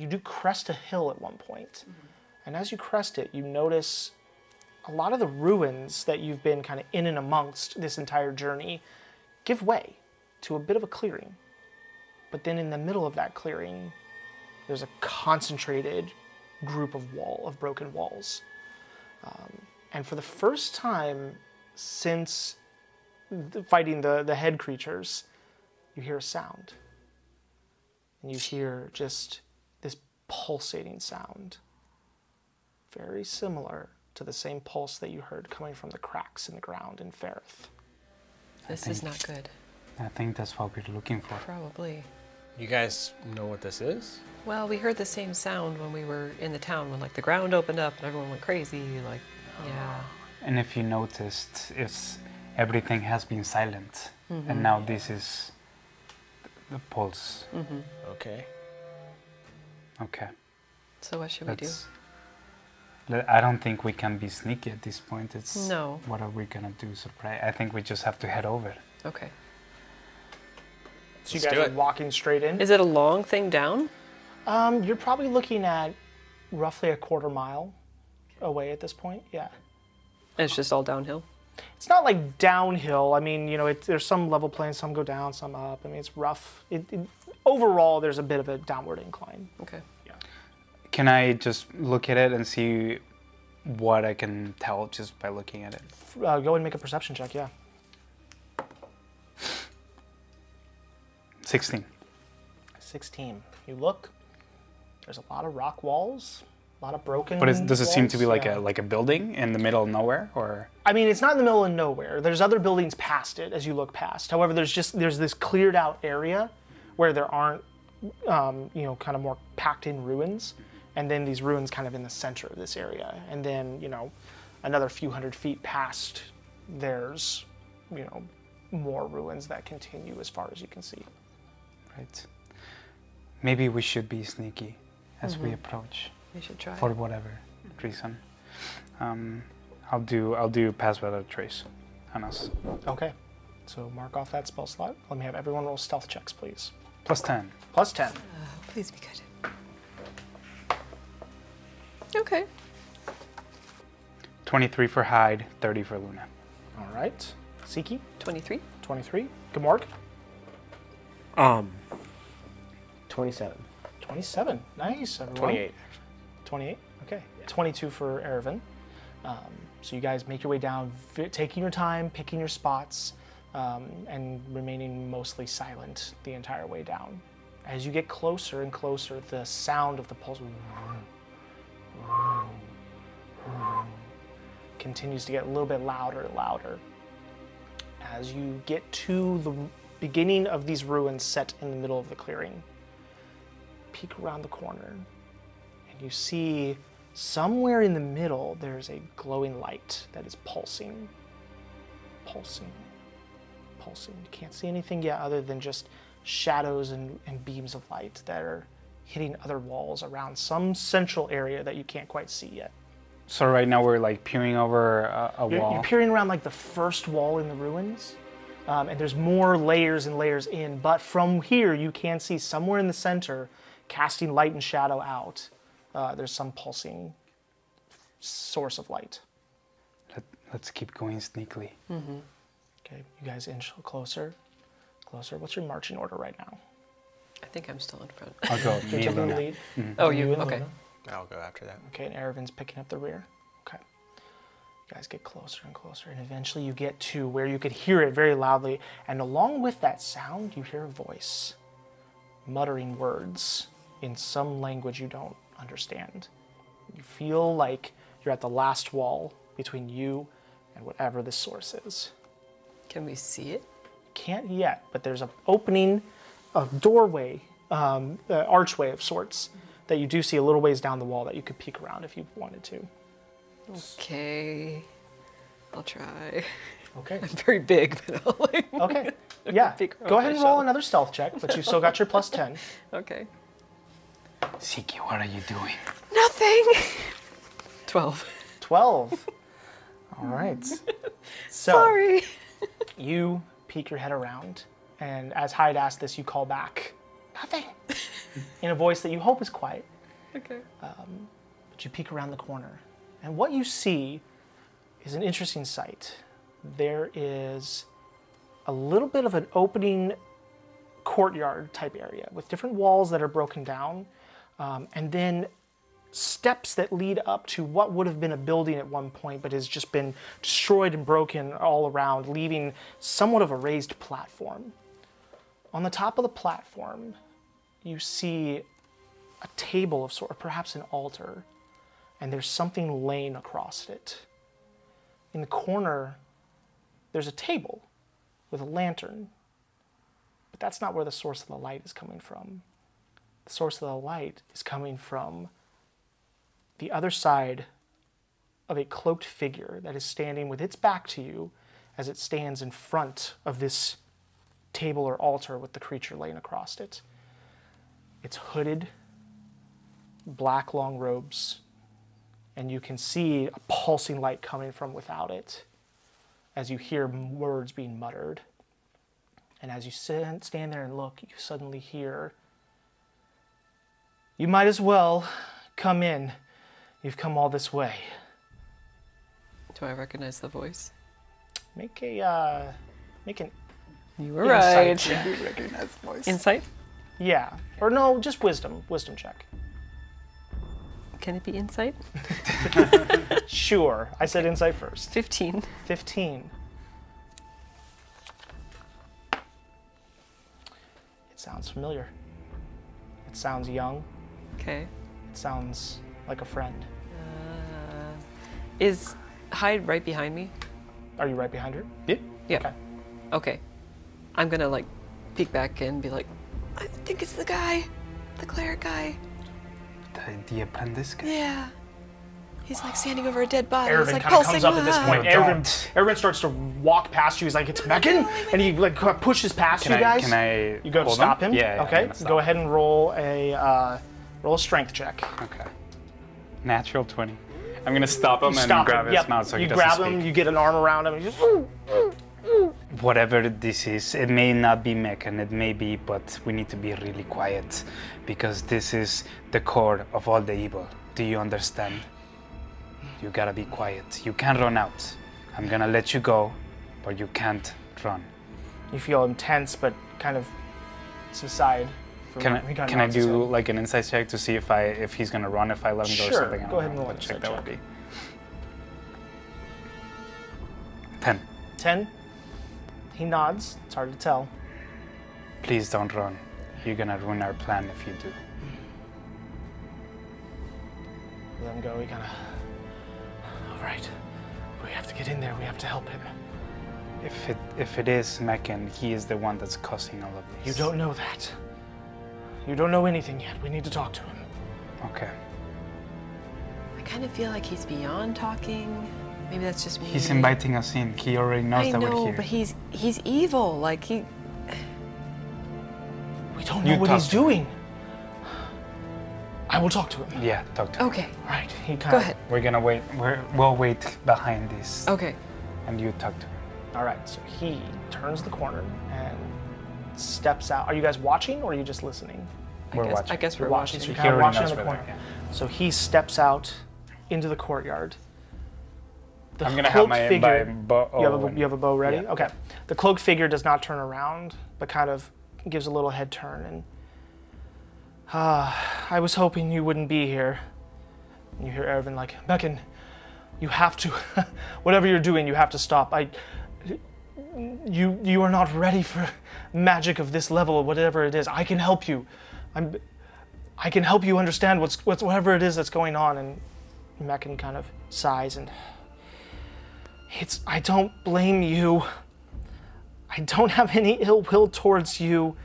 you do crest a hill at one point. Mm-hmm. And as you crest it, you notice a lot of the ruins that you've been kind of in and amongst this entire journey give way to a bit of a clearing. But then in the middle of that clearing, there's a concentrated group of broken walls. And for the first time since fighting the head creatures, you hear a sound. And you hear just this pulsating sound, very similar to the same pulse that you heard coming from the cracks in the ground in Fereth. This is not good. I think that's what we're looking for. Probably. You guys know what this is? Well, we heard the same sound when we were in the town, when like the ground opened up and everyone went crazy, like, yeah. And if you noticed, it's everything has been silent. Mm-hmm. And now this is the pulse. Mm-hmm. Okay. Okay. So what should we do? I don't think we can be sneaky at this point. It's no. What are we gonna do? Surprise? I think we just have to head over. Okay. So you guys are walking straight in. Is it a long thing down? You're probably looking at roughly a quarter-mile away at this point. Yeah. And it's just all downhill? It's not like downhill. I mean, you know, there's some level planes, some go down, some up. I mean, it's rough. Overall, there's a bit of a downward incline. Okay. Yeah. Can I just look at it and see what I can tell just by looking at it? Go and make a perception check, yeah. 16. 16. You look, there's a lot of rock walls, a lot of broken walls. But does it seem to be like, yeah, like a building in the middle of nowhere, or? I mean, it's not in the middle of nowhere. There's other buildings past it as you look past. However, there's this cleared out area where there aren't, you know, kind of more packed in ruins. And then these ruins kind of in the center of this area. And then, you know, another few hundred feet past, there's, you know, more ruins that continue as far as you can see. Right. Maybe we should be sneaky as we approach. We should try. For whatever reason. I'll do pass without a trace on us. Okay. So mark off that spell slot. Let me have everyone roll stealth checks, please. +10. +10. Please be good. Okay. 23 for Hyde, 30 for Luna. All right. Sikya? 23. 23. G'Morg? 27. 27. Nice, everyone. 28. 28. Okay. Yeah. 22 for Errivin. So you guys make your way down, taking your time, picking your spots, and remaining mostly silent the entire way down. As you get closer and closer, the sound of the pulse continues to get a little bit louder and louder. As you get to the beginning of these ruins set in the middle of the clearing, peek around the corner, and you see somewhere in the middle there's a glowing light that is pulsing, pulsing, pulsing. You can't see anything yet other than just shadows and beams of light that are hitting other walls around some central area that you can't quite see yet. So right now we're like peering over a wall. You're peering around like the first wall in the ruins. And there's more layers and layers in, but from here you can see somewhere in the center, casting light and shadow out, there's some pulsing source of light. Let's keep going sneakily. Mm-hmm. Okay, you guys inch closer, closer. What's your marching order right now? I think I'm still in front. I'll go. You're taking the lead. Mm-hmm. Oh, you? Okay. Luna. I'll go after that. Okay, and Errivin's picking up the rear. You guys get closer and closer, and eventually you get to where you could hear it very loudly, and along with that sound, you hear a voice muttering words in some language you don't understand. You feel like you're at the last wall between you and whatever the source is. Can we see it? Can't yet, but there's an opening, a doorway, an archway of sorts that you do see a little ways down the wall that you could peek around if you wanted to. Okay, I'll try. Okay. I'm very big, but I'll like... Okay, yeah. Go ahead and roll another stealth check, but you've still got your +10. Okay. Sikya, what are you doing? Nothing! 12. 12. All right. So, sorry. You peek your head around, and as Hyde asked this, you call back, nothing. in a voice that you hope is quiet. Okay. But you peek around the corner, and what you see is an interesting sight. There is a little bit of an opening courtyard type area with different walls that are broken down, and then steps that lead up to what would have been a building at one point but has just been destroyed and broken all around, leaving somewhat of a raised platform. On the top of the platform, you see a table of sort, or perhaps an altar, and there's something laying across it. In the corner, there's a table with a lantern, but that's not where the source of the light is coming from. The source of the light is coming from the other side of a cloaked figure that is standing with its back to you as it stands in front of this table or altar with the creature laying across it. It's hooded, black long robes, and you can see a pulsing light coming from without it as you hear words being muttered. And as you stand there and look, you suddenly hear, "You might as well come in. You've come all this way." Do I recognize the voice? Make a, make an You were right. Check. You recognize the voice. Insight? Yeah. Or no, just wisdom. Wisdom check. Can it be insight? Sure. I said insight first. 15. 15. It sounds familiar. It sounds young. Okay. It sounds like a friend. Is Hyde right behind me? Are you right behind her? Yeah. Yeah. Okay. Okay. I'm gonna like peek back and be like, "I think it's the guy, the cleric guy. The apprentice guy?" Yeah. He's like standing over a dead body. Errivin like, kind of comes up at this point. Errivin starts to walk past you. He's like, "It's Mechon," and he like pushes past you guys. Can I? You go to stop him? Yeah. Okay. Go ahead and roll a strength check. Okay. Natural 20. I'm gonna stop him and grab his mouth so he doesn't speak. You grab him. You get an arm around him. And you just. Whatever this is, it may not be Mechon, it may be, but we need to be really quiet because this is the core of all the evil. Do you understand? You gotta be quiet. You can't run out. I'm gonna let you go, but you can't run. You feel intense, but kind of subside. Can I do like an insight check to see if he's gonna run, if I let him go or something? Sure, go ahead and let check that would be. 10. 10? He nods. It's hard to tell. Please don't run. You're gonna ruin our plan if you do. Let him go. We gotta. All right. We have to get in there. We have to help him. If it is Mechon, he is the one that's causing all of this. You don't know that. You don't know anything yet. We need to talk to him. Okay. I kind of feel like he's beyond talking. Maybe that's just me. He's inviting us in. He already knows that we're here. I know, but he's evil. Like he. We don't know what he's doing. I will talk to him. Yeah, talk to him. Okay. All right. Go ahead. We're gonna wait. We'll wait behind this. Okay. And you talk to him. All right. So he turns the corner and steps out. Are you guys watching or are you just listening? We're watching. I guess we're watching. So you're watching the corner. Yeah. So he steps out into the courtyard. I'm gonna have my bow. You have a bow ready? Yeah. Okay. The cloaked figure does not turn around, but kind of gives a little head turn. And I was hoping you wouldn't be here. And you hear Errivin like, "Mechon, you have to. Whatever you're doing, you have to stop. You are not ready for magic of this level, whatever it is. I can help you. I can help you understand whatever it is that's going on." And Mechon kind of sighs and. I don't blame you. I don't have any ill will towards you,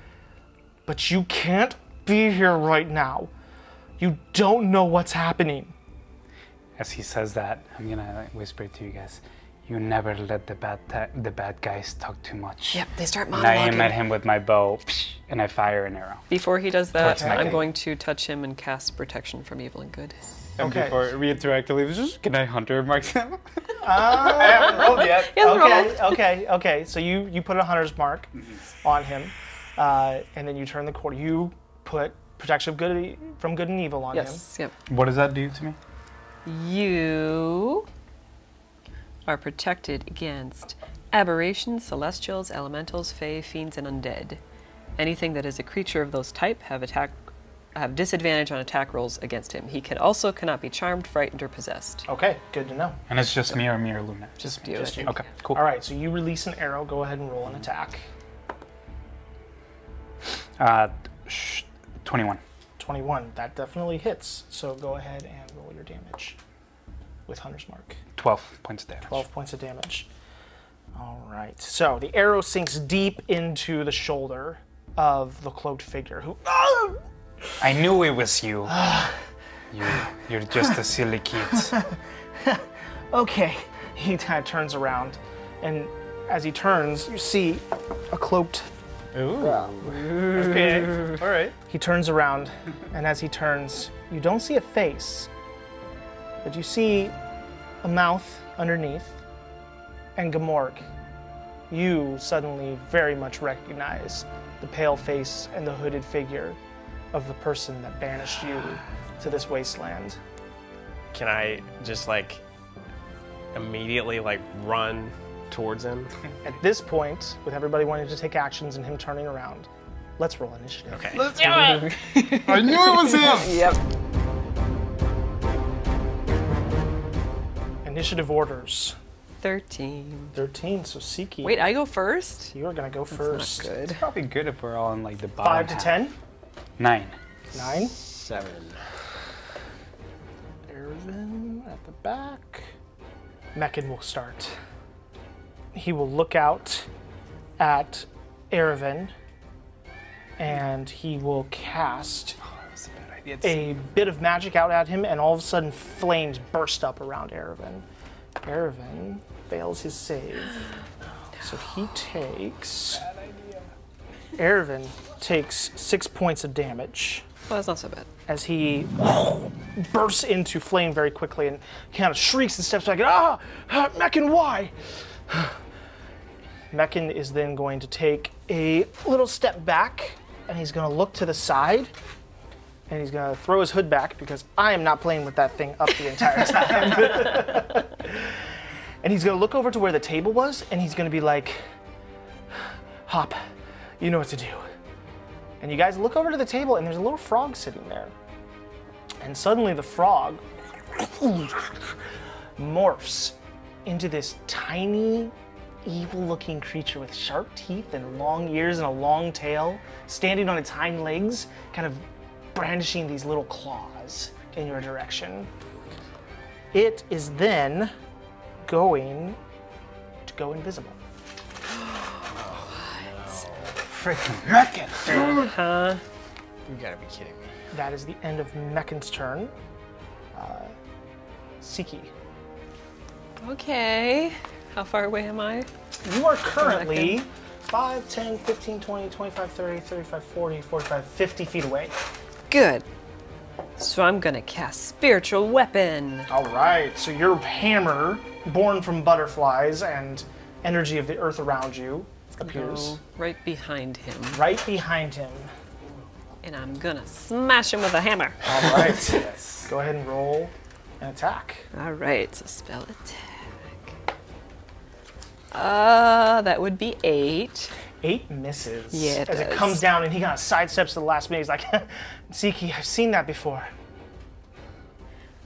but you can't be here right now. You don't know what's happening. As he says that, I'm gonna whisper to you guys, you never let the bad guys talk too much. Yep, they start monologuing. I aim at him with my bow, and I fire an arrow. Before he does that, I'm going to touch him and cast Protection from Evil and Good. And before retroactively, just can I hunter mark him? I haven't rolled yet. Okay. So you put a hunter's mark on him, and then you turn the corner. You put protection of good, from good and evil on him. Yep. What does that do to me? You are protected against aberrations, celestials, elementals, fae, fiends, and undead. Anything that is a creature of those type have disadvantage on attack rolls against him. He can also cannot be charmed, frightened, or possessed. Okay, good to know. And it's just me or me or Luna? Just you. Okay, cool. All right, so you release an arrow. Go ahead and roll an attack. 21. 21. That definitely hits. So go ahead and roll your damage with Hunter's Mark. 12 points of damage. 12 points of damage. All right. So the arrow sinks deep into the shoulder of the cloaked figure who... Oh! I knew it was you. You're just a silly kid. Okay. He kind of turns around, and as he turns, you see a cloaked... Ooh. Okay. All right. He turns around, and as he turns, you don't see a face, but you see a mouth underneath, and G'Morg, you suddenly very much recognize the pale face and the hooded figure of the person that banished you to this wasteland. Can I just like immediately like run towards him? At this point, with everybody wanting to take actions and him turning around, let's roll initiative. Okay. Let's do it! I knew it was him! Yep. Initiative orders. 13. 13, so Sikya. Wait, I go first? You are gonna go first. That's not good. It's probably good if we're all in like the bottom. 5 to 10? 9. 9? 7. Errivin at the back. Mechon will start. He will look out at Errivin, and he will cast a bit of magic out at him, and all of a sudden flames burst up around Errivin. Errivin fails his save, so he takes... Errivin takes 6 points of damage. Well, that's not so bad. As he bursts into flame very quickly and kind of shrieks and steps back, ah, Mechon, why? Mechon is then going to take a little step back, and he's going to look to the side, and he's going to throw his hood back, because I am not playing with that thing up the entire time. And he's going to look over to where the table was, and he's going to be like, Hop, you know what to do. And you guys look over to the table, and there's a little frog sitting there. And suddenly the frog morphs into this tiny, evil-looking creature with sharp teeth and long ears and a long tail, standing on its hind legs, kind of brandishing these little claws in your direction. It is then going to go invisible. Freaking Mechon, dude. Huh? You gotta be kidding me. That is the end of Mechon's turn. Sikya. Okay. How far away am I? You are currently 5, 10, 15, 20, 25, 30, 35, 40, 45, 50 feet away. Good. So I'm gonna cast Spiritual Weapon. All right. So your hammer, born from butterflies and energy of the earth around you, appears. Go right behind him. Right behind him. And I'm gonna smash him with a hammer. All right. Yes. Go ahead and roll an attack. All right. So spell attack. That would be 8. 8 misses. Yeah. As it comes down and he kind of sidesteps to the last minute. He's like, Sikya, I've seen that before.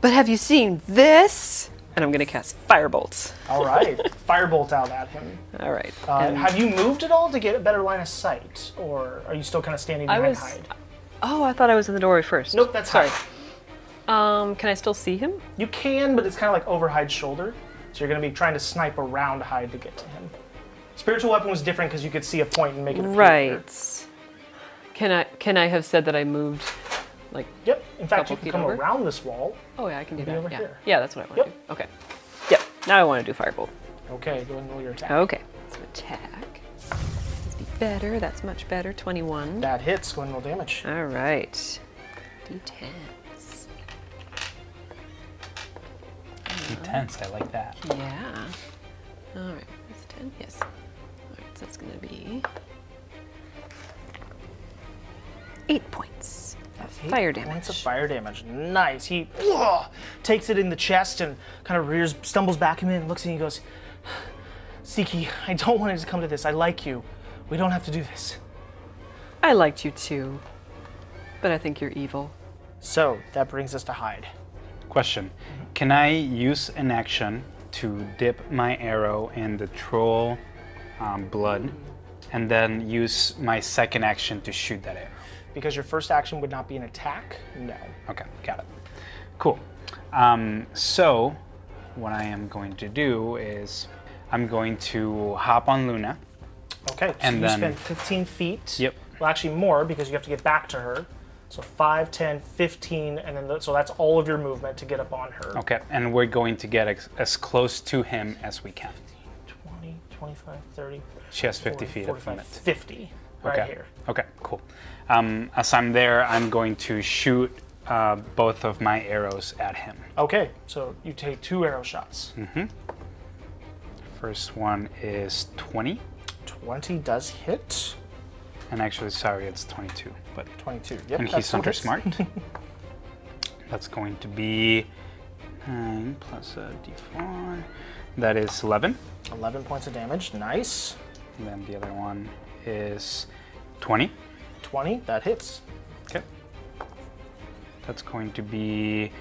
But have you seen this? And I'm going to cast Firebolt. All right. Firebolt out at him. All right. Have you moved at all to get a better line of sight? Or are you still kind of standing behind Hyde? Oh, I thought I was in the doorway first. Nope, that's Hyde. Sorry. Can I still see him? You can, but it's kind of like over Hyde's shoulder. So you're going to be trying to snipe around Hyde to get to him. Spiritual Weapon was different because you could see a point and make it appear. Right. Can I have said that I moved like... Yep. In fact, you can come around this wall. Oh, yeah, I can do that. Over here. Yeah, that's what I want to do. Okay. Yep. Now I want to do Firebolt. Okay, go ahead and roll your attack. Okay. So attack. That'd be better. That's much better. 21. That hits. Go ahead and roll damage. All right. D10s. D10s. I like that. Yeah. All right. That's 10. Yes. All right. So that's going to be 8 points. Fire damage. 8 points of fire damage. Nice. He takes it in the chest and kind of rears, stumbles back and looks and he goes, Sikya, I don't want it to come to this. I like you. We don't have to do this. I liked you too, but I think you're evil. So that brings us to Hyde. Question. Can I use an action to dip my arrow in the troll blood and then use my second action to shoot that arrow? Because your first action would not be an attack? No. Okay, got it. Cool. So what I am going to do is I'm going to hop on Luna. Okay, so and you then spend 15 feet. Yep. Well, actually more because you have to get back to her. So 5, 10, 15, and then so that's all of your movement to get up on her. Okay, and we're going to get as close to him as we can. 20, 25, 30. She has 50 40, feet 45, of movement. 50, right okay. Here. Okay, cool. As I'm there, I'm going to shoot both of my arrows at him. Okay, so you take 2 arrow shots. Mm-hmm. First one is 20. 20 does hit. And actually, sorry, it's 22. But 22, yep. And he's under smart. That's going to be 9 plus a d4. That is 11. 11 points of damage, nice. And then the other one is 20. 20, that hits. Okay. That's going to be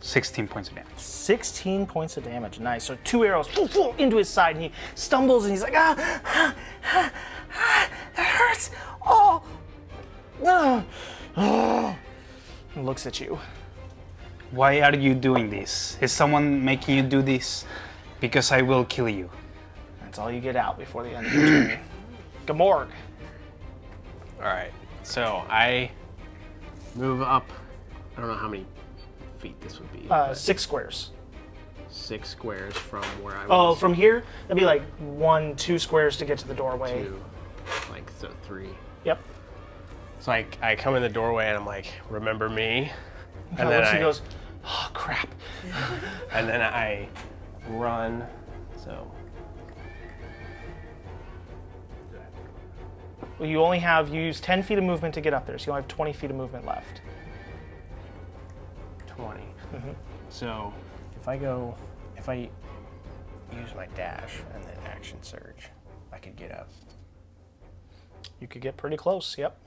16 points of damage. 16 points of damage, nice. So 2 arrows into his side, and he stumbles, and he's like, ah, that hurts. Oh, no. Oh. And looks at you. Why are you doing this? Is someone making you do this? Because I will kill you. That's all you get out before the end of your journey. G'Morg. All right. So I move up. I don't know how many feet this would be. 6 squares. 6 squares from where I was. Oh, from here? That'd be like 1, 2 squares to get to the doorway. 2, like so 3. Yep. So I come in the doorway and I'm like, remember me? And then she goes, oh crap. And then I run. So. Well, you use 10 feet of movement to get up there, so you only have 20 feet of movement left. 20. Mm-hmm. So. If I use my dash and then action surge, I could get up. You could get pretty close, yep.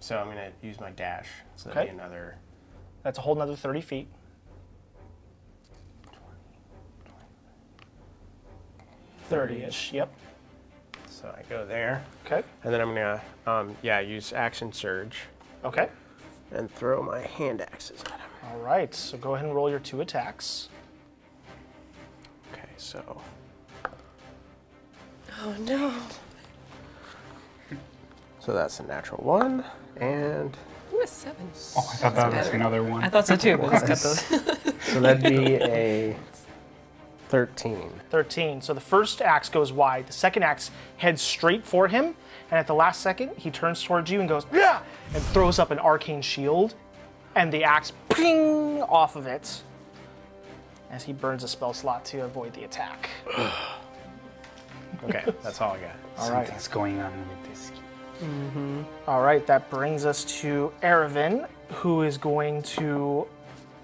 So I'm gonna use my dash, so that'd be another. That's a whole nother 30 feet. 20, 30-ish, yep. So I go there. Okay. And then I'm gonna, use action surge. Okay. And throw my hand axes at him. All right, so go ahead and roll your 2 attacks. Okay, so. Oh no. So that's a natural 1, and. Ooh, a 7. Oh, I thought that was another 1. I thought so too, but let's cut those. So that'd be a 13. 13, so the first axe goes wide, the second axe heads straight for him, and at the last second, he turns towards you and goes, yeah, and throws up an arcane shield. And the axe, ping, off of it as he burns a spell slot to avoid the attack. Okay, that's all I got. All right. Something's going on with this. Mm-hmm. All right, that brings us to Errivin, who is going to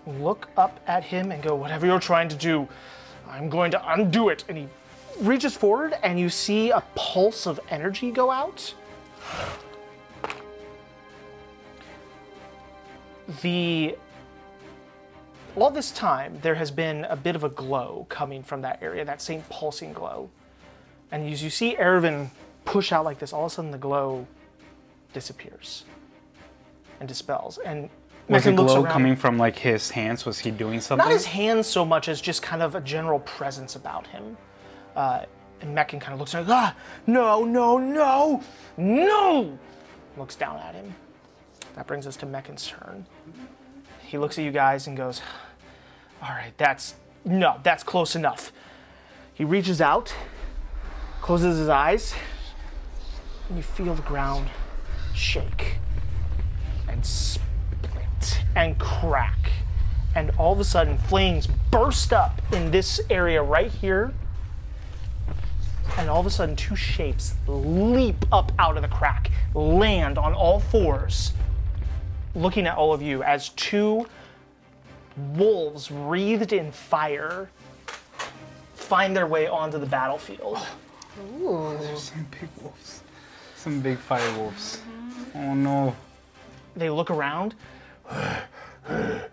look up at him and go, whatever you're trying to do, I'm going to undo it. And he reaches forward, and you see a pulse of energy go out. All this time, there has been a bit of a glow coming from that area, that same pulsing glow. And as you see Errivin push out like this, all of a sudden the glow disappears and dispels. And was the glow coming from like his hands? Was he doing something? Not his hands so much as just kind of a general presence about him. And Mechon kind of looks like, ah, no, no, no, no! Looks down at him. That brings us to Mechon's turn. He looks at you guys and goes, all right, that's close enough. He reaches out, closes his eyes, and you feel the ground shake and split and crack. And all of a sudden, flames burst up in this area right here. And all of a sudden, 2 shapes leap up out of the crack, land on all fours, looking at all of you as two wolves wreathed in fire find their way onto the battlefield. Ooh. There's some big wolves. Some big fire wolves. Oh no. They look around at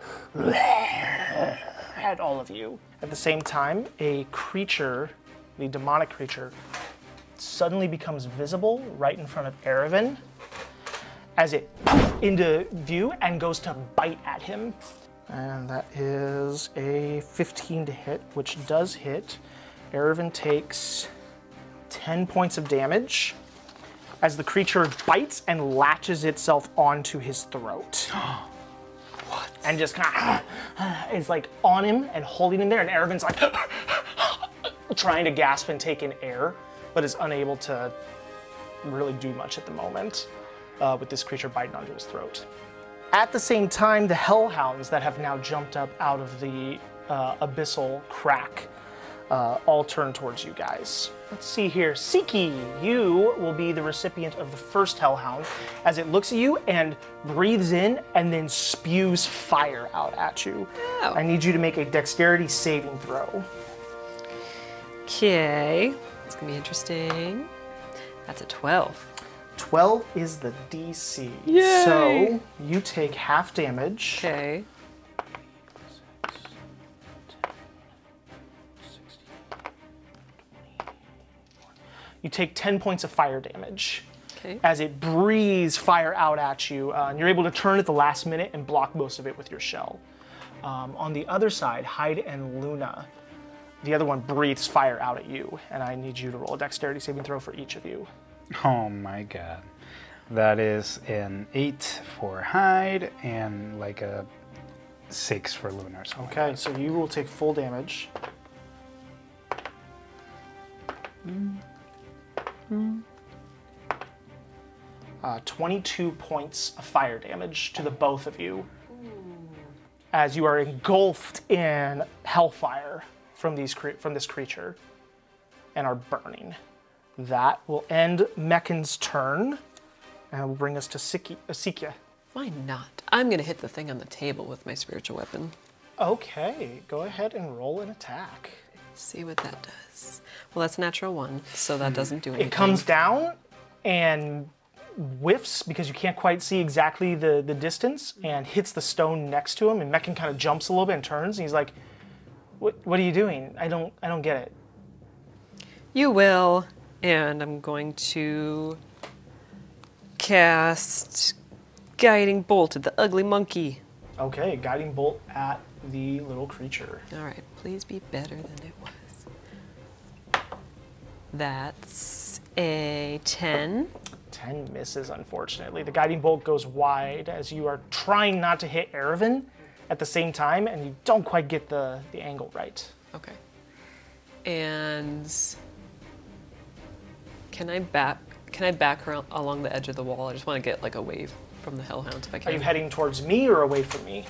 all of you. At the same time, a creature, the demonic creature, suddenly becomes visible right in front of Errivin as it pops into view and goes to bite at him. And that is a 15 to hit, which does hit. Errivin takes 10 points of damage as the creature bites and latches itself onto his throat. What? And just kind of is like on him and holding him there, and Ervin's like trying to gasp and take in air, but is unable to really do much at the moment with this creature biting onto his throat. At the same time, the hellhounds that have now jumped up out of the abyssal crack all turn towards you guys. Let's see here. Sikya, you will be the recipient of the first hellhound as it looks at you and breathes in and then spews fire out at you. Oh. I need you to make a dexterity saving throw. Okay. It's going to be interesting. That's a 12. 12 is the DC. Yay. So you take half damage. Okay. 6, 10, 16, 20, 21. You take 10 points of fire damage. Okay. As it breathes fire out at you, and you're able to turn at the last minute and block most of it with your shell. On the other side, Hyde and Luna. The other one breathes fire out at you, and I need you to roll a dexterity saving throw for each of you. Oh my god. That is an 8 for Hyde and like a 6 for Luna or something. Okay, like so you will take full damage. Mm. 22 points of fire damage to the both of you as you are engulfed in hellfire from this creature and are burning. That will end Mechon's turn and will bring us to Sikya. Why not? I'm going to hit the thing on the table with my spiritual weapon. Okay, go ahead and roll an attack. See what that does. Well, that's natural one, so that doesn't do anything. It comes down and whiffs because you can't quite see exactly the distance and hits the stone next to him, and Mechon kind of jumps a little bit and turns, and he's like, What are you doing? I don't get it. You will, and I'm going to cast Guiding Bolt at the ugly monkey. Okay, Guiding Bolt at the little creature. All right, please be better than it was. That's a 10. 10 misses, unfortunately. The Guiding Bolt goes wide as you are trying not to hit Errivin at the same time, and you don't quite get the angle right. Okay. And can I back around along the edge of the wall? I just want to get like a wave from the hellhounds if I can. Are you heading towards me or away from me?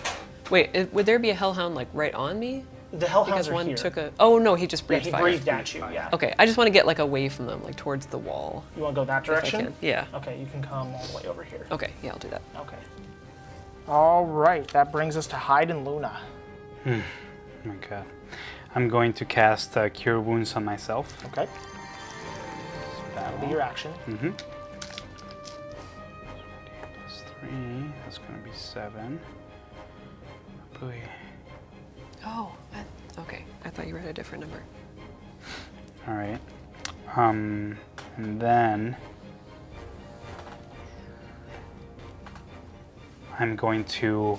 Wait, would there be a hellhound like right on me? The hellhounds are here. Because one took a... Oh no, he just breathed fire. He breathed at you, yeah. Okay, I just want to get like away from them, like towards the wall. You want to go that direction? Yeah. Okay, you can come all the way over here. Okay, yeah, I'll do that. Okay. All right, that brings us to Hyde and Luna. Okay. I'm going to cast Cure Wounds on myself. Okay. That'll be your action. Mm-hmm. +3, that's going to be 7. Boy. Oh, okay. I thought you read a different number. All right. And then I'm going to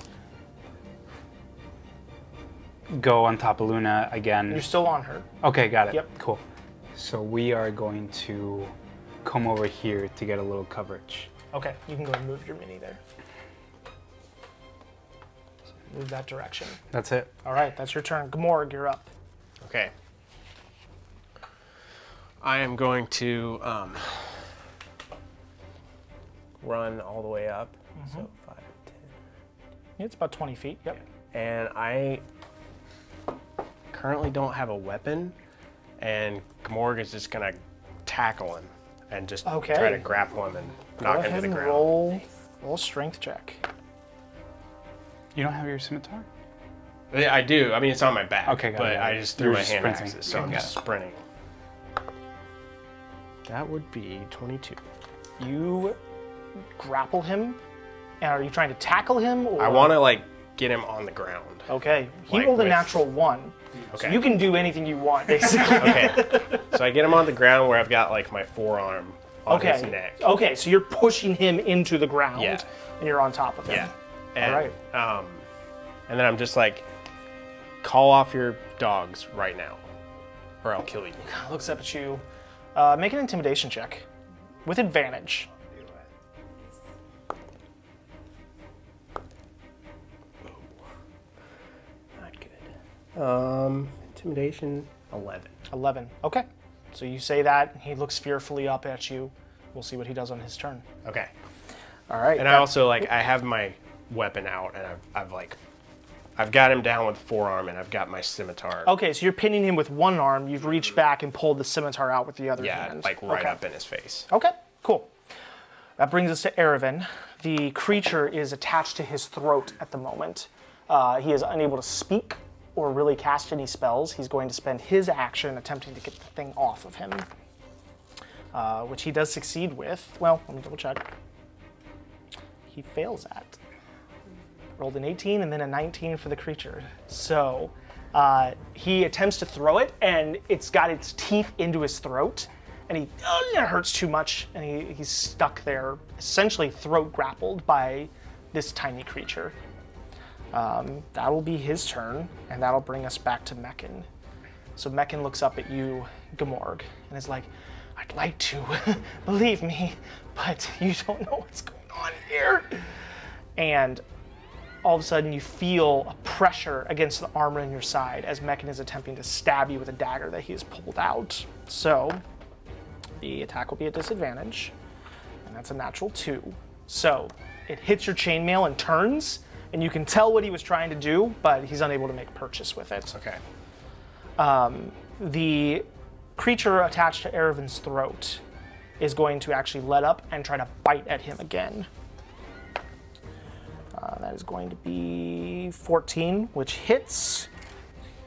go on top of Luna again. You're still on her. Okay, got it. Yep. Cool. So we are going to come over here to get a little coverage. Okay, you can go and move your mini there. Move that direction. That's it. All right, that's your turn. G'Morg, you're up. Okay. I am going to run all the way up. Mm-hmm. So 5. It's about 20 feet, yep. And I currently don't have a weapon, and G'Morg is just going to tackle him and just try to grapple him and knock him to the ground. Roll strength check. You don't have your scimitar? I do. I mean, it's on my back. Okay, but I just threw my hand axes, so I'm just sprinting. That would be 22. You grapple him? And are you trying to tackle him? Or? I want to, like, get him on the ground. Okay. He rolled a natural one. Okay. So you can do anything you want, basically. Okay. So I get him on the ground where I've got, like, my forearm on his neck. Okay, so you're pushing him into the ground, and you're on top of him. Yeah. And, all right. And then I'm just like, call off your dogs right now, or I'll kill you. Looks up at you. Make an intimidation check with advantage. Not good. Intimidation 11. 11. Okay. So you say that, he looks fearfully up at you. We'll see what he does on his turn. Okay. All right. And I also like I have my weapon out, and I've got him down with forearm, and I've got my scimitar. Okay, so you're pinning him with one arm. You've reached back and pulled the scimitar out with the other hand. Yeah, like right up in his face. Okay, cool. That brings us to Errivin. The creature is attached to his throat at the moment. He is unable to speak or really cast any spells. He's going to spend his action attempting to get the thing off of him, which he does succeed with. Well, let me double check. He fails at. Rolled an 18 and then a 19 for the creature. So he attempts to throw it, and it's got its teeth into his throat, and he it hurts too much, and he's stuck there, essentially throat grappled by this tiny creature. That'll be his turn, and that'll bring us back to Mechon. So Mechon looks up at you, G'Morg, and is like, I'd like to believe me, but you don't know what's going on here. And all of a sudden you feel a pressure against the armor in your side as Mechon is attempting to stab you with a dagger that he has pulled out. So the attack will be at disadvantage, and that's a natural 2. So it hits your chainmail and turns, and you can tell what he was trying to do, but he's unable to make purchase with it. Okay. The creature attached to Ervin's throat is going to actually let up and try to bite at him again. That is going to be 14, which hits.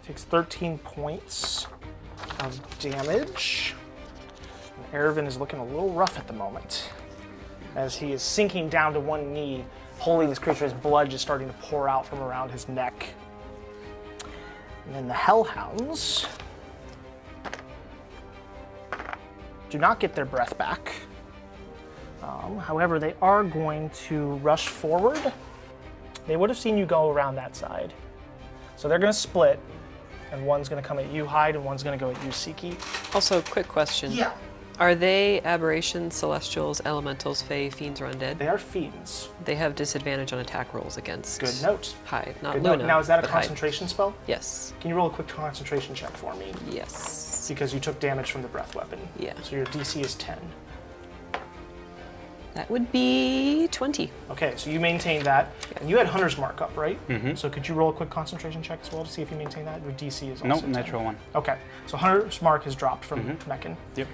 Takes 13 points of damage. And Errivin is looking a little rough at the moment, as he is sinking down to one knee, holding this creature. His blood just starting to pour out from around his neck. And then the hellhounds do not get their breath back. However, they are going to rush forward. They would have seen you go around that side. So they're going to split, and one's going to come at you, Hyde, and one's going to go at you, Sikya. Also, quick question. Yeah. Are they aberrations, celestials, elementals, fae, fiends, or undead? They are fiends. They have disadvantage on attack rolls against Hyde, not Luna. Now, is that a concentration spell? Yes. Can you roll a quick concentration check for me? Yes. Because you took damage from the breath weapon. Yeah. So your DC is 10. That would be 20. Okay, so you maintain that. And you had Hunter's Mark up, right? Mm-hmm. So could you roll a quick concentration check as well to see if you maintain that? Your DC is also natural 10. One. Okay, so Hunter's Mark has dropped from Mechon. Yep.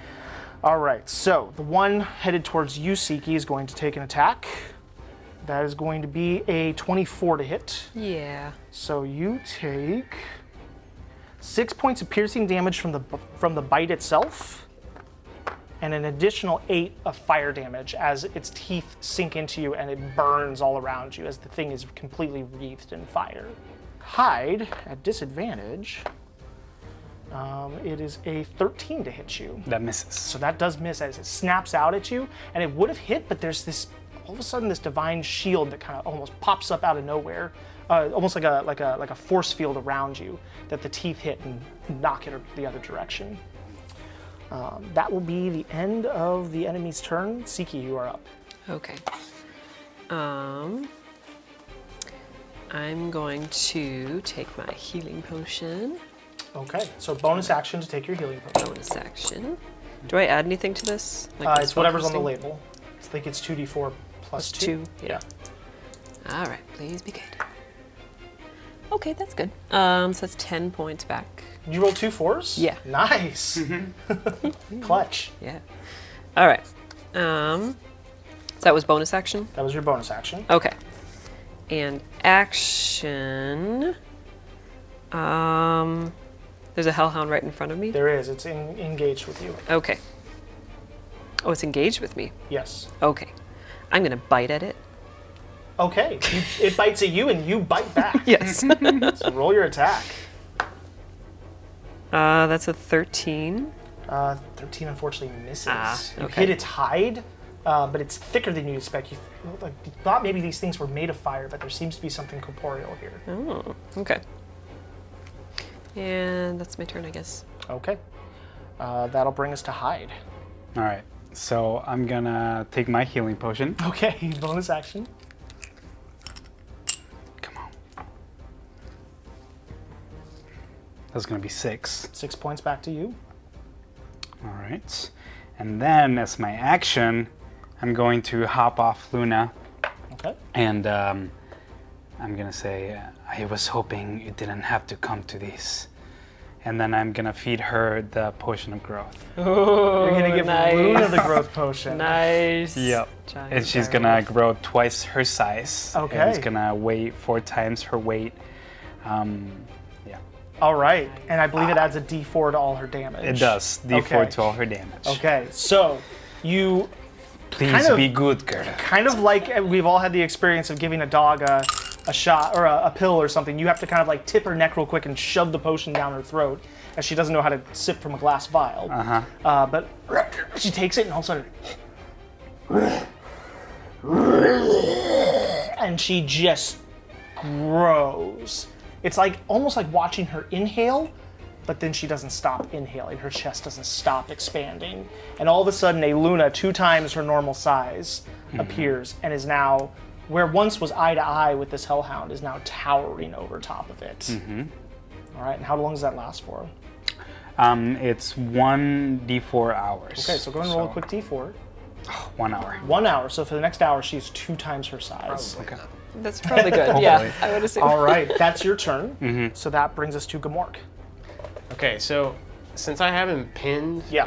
All right, so the one headed towards you, Sikya, is going to take an attack. That is going to be a 24 to hit. Yeah. So you take 6 points of piercing damage from the bite itself, and an additional 8 of fire damage as its teeth sink into you and it burns all around you as the thing is completely wreathed in fire. Hyde, at disadvantage, it is a 13 to hit you. That misses. So that does miss as it snaps out at you, and it would have hit, but there's this, all of a sudden, this divine shield that kind of almost pops up out of nowhere, almost like a force field around you that the teeth hit and knock it the other direction. That will be the end of the enemy's turn. Sikya, you are up. Okay. I'm going to take my healing potion. Okay, so bonus action to take your healing potion. Bonus action. Do I add anything to this? Like it's whatever's on the label. I think it's 2d4 plus 2. Yeah. All right, please be good. Okay, that's good. So that's 10 points back. You rolled 2 fours? Yeah. Nice. Clutch. Yeah. All right. So that was bonus action? That was your bonus action. Okay. And action. There's a hellhound right in front of me? There is. It's engaged with you. Okay. Oh, it's engaged with me? Yes. Okay. I'm going to bite at it. Okay. It bites at you and you bite back. Yes. So roll your attack. That's a 13. 13 unfortunately misses. Okay. You hit its hide, but it's thicker than you'd expect. You thought maybe these things were made of fire, but there seems to be something corporeal here. Oh, okay. And that's my turn, I guess. Okay. That'll bring us to Hyde. All right. So I'm going to take my healing potion. Okay. Bonus action. Come on. That's going to be 6. 6 points back to you. All right. And then as my action, I'm going to hop off Luna. Okay. And I'm going to say, I was hoping it didn't have to come to this. And then I'm going to feed her the potion of growth. Ooh, you're going to give Luna the growth potion. Nice. Yep. Giant and she's going to grow twice her size. Okay. And it's going to weigh 4 times her weight. Yeah. All right. And I believe it adds a D4 to all her damage. It does. D4 to all her damage. Okay. So you... Please kind of, be good, girl. Kind of like we've all had the experience of giving a dog a shot or a pill or something. You have to kind of like tip her neck real quick and shove the potion down her throat as she doesn't know how to sip from a glass vial. Uh-huh. But she takes it and all of a sudden... And she just grows. It's like almost like watching her inhale, but then she doesn't stop inhaling. Her chest doesn't stop expanding. And all of a sudden, a Luna 2 times her normal size appears and is now, where once was eye to eye with this hellhound, is now towering over top of it. All right, and how long does that last for? It's 1d4 hours. Okay, so go and roll a quick d4. 1 hour. 1 hour, so for the next hour, she's 2 times her size. Probably. Okay. That's probably good, yeah, I would assume. All right, that's your turn. So that brings us to G'Morg. Okay, so since I have him pinned, do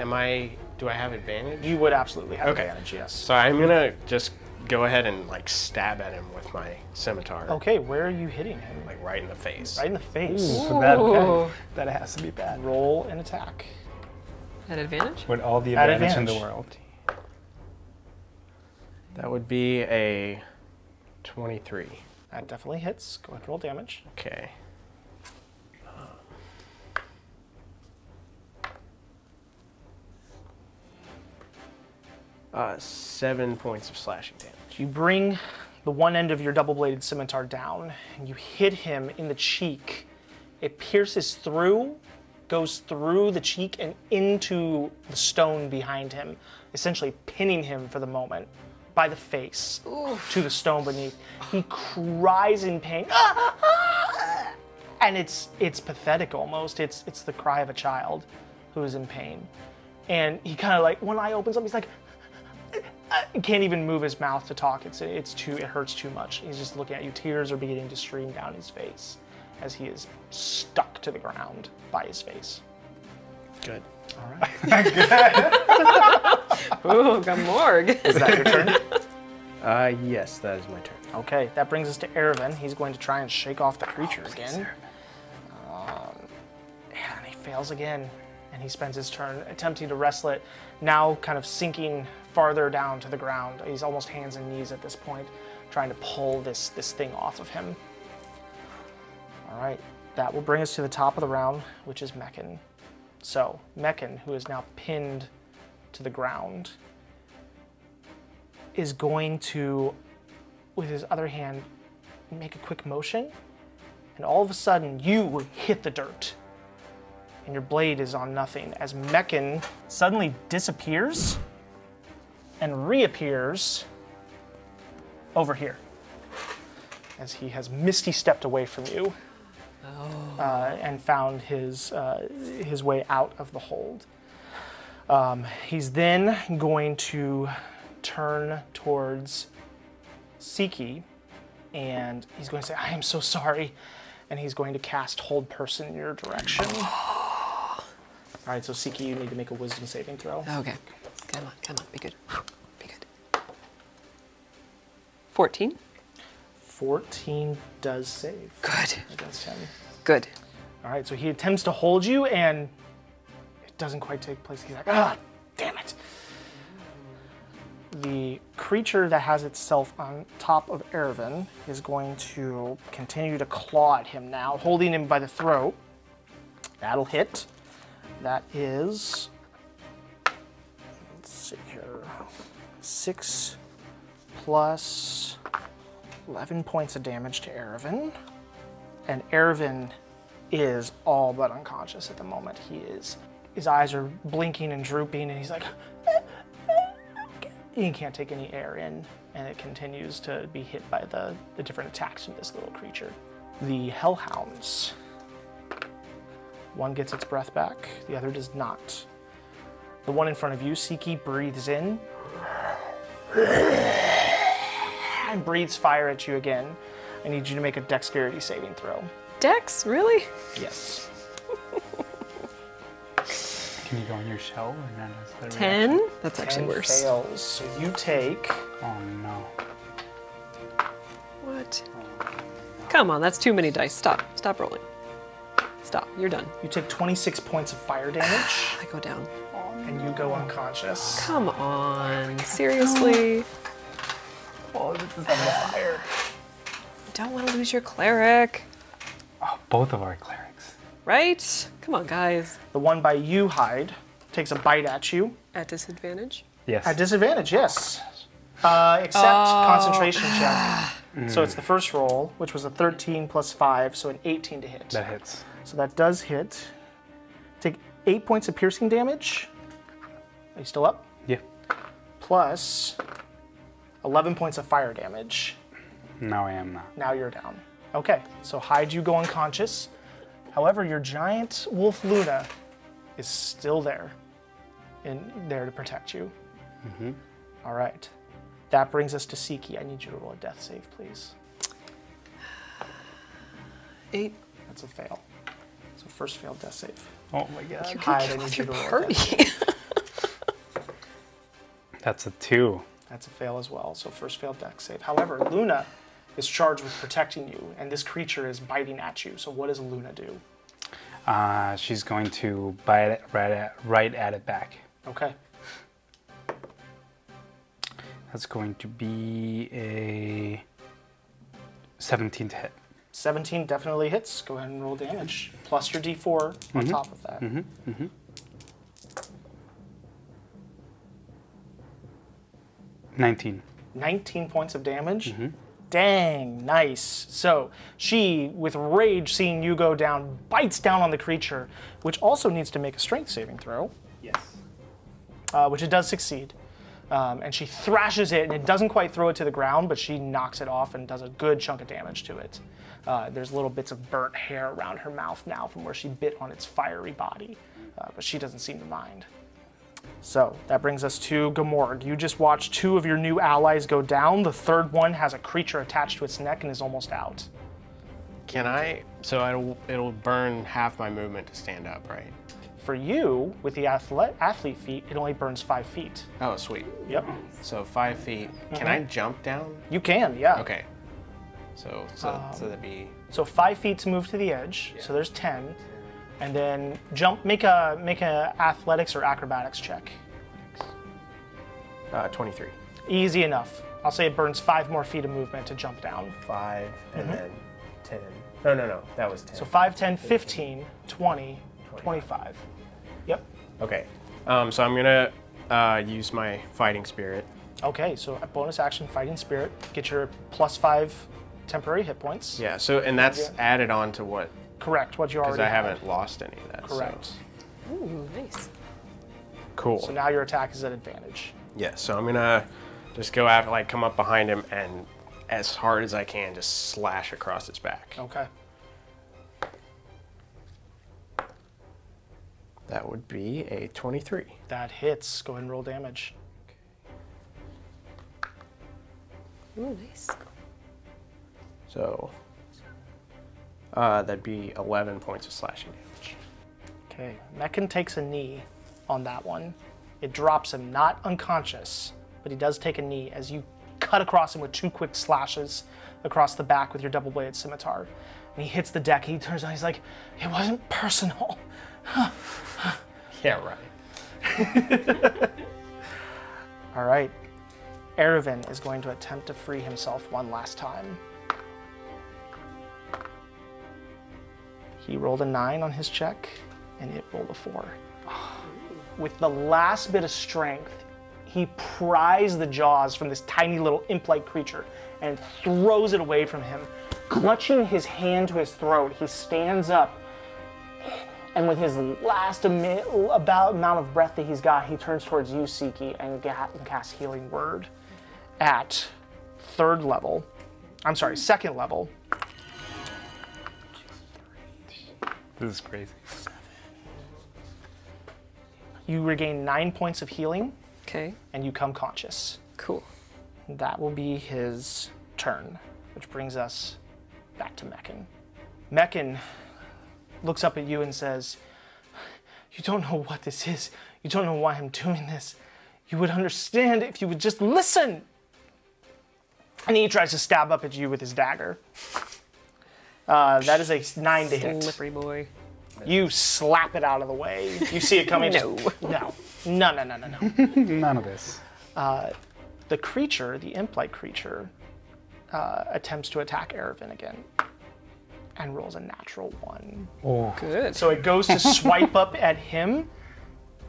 I have advantage? You would absolutely have advantage, yes. So I'm gonna just go ahead and like stab at him with my scimitar. Okay, where are you hitting him? Like right in the face. Right in the face. Ooh, so that, that has to be bad. Roll and attack. At advantage? With all the advantage in the world. That would be a 23. That definitely hits. Go ahead and roll damage. Okay. 7 points of slashing damage. You bring the one end of your double-bladed scimitar down, and you hit him in the cheek. It pierces through, goes through the cheek and into the stone behind him, essentially pinning him for the moment by the face to the stone beneath. He cries in pain, and it's pathetic almost. It's the cry of a child who is in pain. And he kind of like, one eye opens up, he's like, can't even move his mouth to talk. It hurts too much. He's just looking at you. Tears are beginning to stream down his face as he is stuck to the ground by his face. Good. All right. Good. Ooh, G'Morg. Is that your turn? Yes, that is my turn. Okay, that brings us to Errivin. He's going to try and shake off the creature again. And he fails again. And he spends his turn attempting to wrestle it, now kind of sinking farther down to the ground. He's almost hands and knees at this point, trying to pull this thing off of him. All right, that will bring us to the top of the round, which is Mechon. So Mechon, who is now pinned to the ground, is going to, with his other hand, make a quick motion. And all of a sudden, you hit the dirt. And your blade is on nothing as Mechon suddenly disappears and reappears over here as he has misty stepped away from you and found his way out of the hold. He's then going to turn towards Sikya and he's going to say, I am so sorry. And he's going to cast Hold Person in your direction. All right, so Sikya, you need to make a wisdom saving throw. Okay, come on, come on, be good, be good. 14? 14 does save. Good. Against him. Good. All right, so he attempts to hold you, and it doesn't quite take place. He's like, ah, damn it. The creature that has itself on top of Errivin is going to continue to claw at him now, holding him by the throat. That'll hit. That is, let's see here, 6 plus 11 points of damage to Errivin. And Errivin is all but unconscious at the moment. He is, his eyes are blinking and drooping, and he's like, he can't take any air in, and it continues to be hit by the different attacks from this little creature. The hellhounds. One gets its breath back, the other does not. The one in front of you, Sikya, breathes in and breathes fire at you again. I need you to make a dexterity saving throw. Dex, really? Yes. Can you go on your shell? Or not? That's 10? That's actually worse. Fails. So you take... Oh, no. What? Oh, no. Come on, that's too many dice. Stop. Stop rolling. Stop. You're done. You take 26 points of fire damage. I go down. And you go unconscious. Come on. Seriously? Oh, this is on fire. You don't want to lose your cleric. Oh, both of our clerics. Right? Come on, guys. The one by you, Hyde, takes a bite at you. At disadvantage? Yes. At disadvantage, yes. Except concentration check. So it's the first roll, which was a 13 plus 5, so an 18 to hit. That hits. So that does hit. Take 8 points of piercing damage. Are you still up? Yeah. Plus 11 points of fire damage. No, I am not. Now you're down. Okay, so Hyde, you go unconscious. However, your giant wolf Luna is still there, and there to protect you. Mm-hmm. All right, that brings us to Sikya. I need you to roll a death save, please. 8. That's a fail. So first failed death save. Oh my God! You Hyde, I need you to roll a death save. That's a 2. That's a fail as well. So first failed death save. However, Luna is charged with protecting you, and this creature is biting at you. So what does Luna do? She's going to bite it right at it back. Okay. That's going to be a 17 to hit. 17 definitely hits. Go ahead and roll damage. Plus your D4 on top of that. Mm-hmm. Mm-hmm. Nineteen points of damage? Mm-hmm. Dang, nice. So she, with rage seeing you go down, bites down on the creature, which also needs to make a strength saving throw. Yes. Which it does succeed. And she thrashes it, and it doesn't quite throw it to the ground, but she knocks it off and does a good chunk of damage to it. There's little bits of burnt hair around her mouth now from where she bit on its fiery body, but she doesn't seem to mind. So that brings us to G'Morg. You just watched 2 of your new allies go down. The third one has a creature attached to its neck and is almost out. Can I? So it'll burn half my movement to stand up, right? For you, with the athlete feat, it only burns 5 feet. Oh, sweet. Yep. So 5 feet. Can I jump down? You can, yeah. Okay. So that'd be... So 5 feet to move to the edge, yeah. So there's 10. And then jump. Make a athletics or acrobatics check. 23. Easy enough. I'll say it burns 5 more feet of movement to jump down. 5 and then 10. No, that was 10. So 5, 10, 15, 20, 25. Yep. Okay. So I'm gonna use my fighting spirit. Okay. So a bonus action, fighting spirit. Get your plus 5 temporary hit points. Yeah. So and that's added on to what? Correct, what you already had. Because I haven't lost any of that. Correct. So. Ooh, nice. Cool. So now your attack is at advantage. Yeah, so I'm gonna just go after, like, come up behind him and as hard as I can just slash across his back. Okay. That would be a 23. That hits. Go ahead and roll damage. Okay. Ooh, nice. So... that'd be 11 points of slashing damage. Okay, Mechon takes a knee on that one. It drops him, not unconscious, but he does take a knee as you cut across him with two quick slashes across the back with your double-bladed scimitar. And he hits the deck. He turns out, he's like, it wasn't personal. Yeah, right. All right. Errivin is going to attempt to free himself one last time. He rolled a 9 on his check, and it rolled a 4. With the last bit of strength, he pries the jaws from this tiny little imp-like creature and throws it away from him. Clutching his hand to his throat, he stands up, and with his last amount of breath that he's got, he turns towards you, Sikya, and casts Healing Word at 3rd level. I'm sorry, 2nd level. This is crazy. 7. You regain 9 points of healing. Okay. And you come conscious. Cool. That will be his turn, which brings us back to Mechon. Mechon looks up at you and says, you don't know what this is. You don't know why I'm doing this. You would understand if you would just listen. And he tries to stab up at you with his dagger. That is a 9 to hit. Slippery boy. You slap it out of the way. You see it coming. No. Just, no. None of this. The creature, the imp-like creature, attempts to attack Errivin again and rolls a natural 1. Oh, good. So it goes to swipe up at him,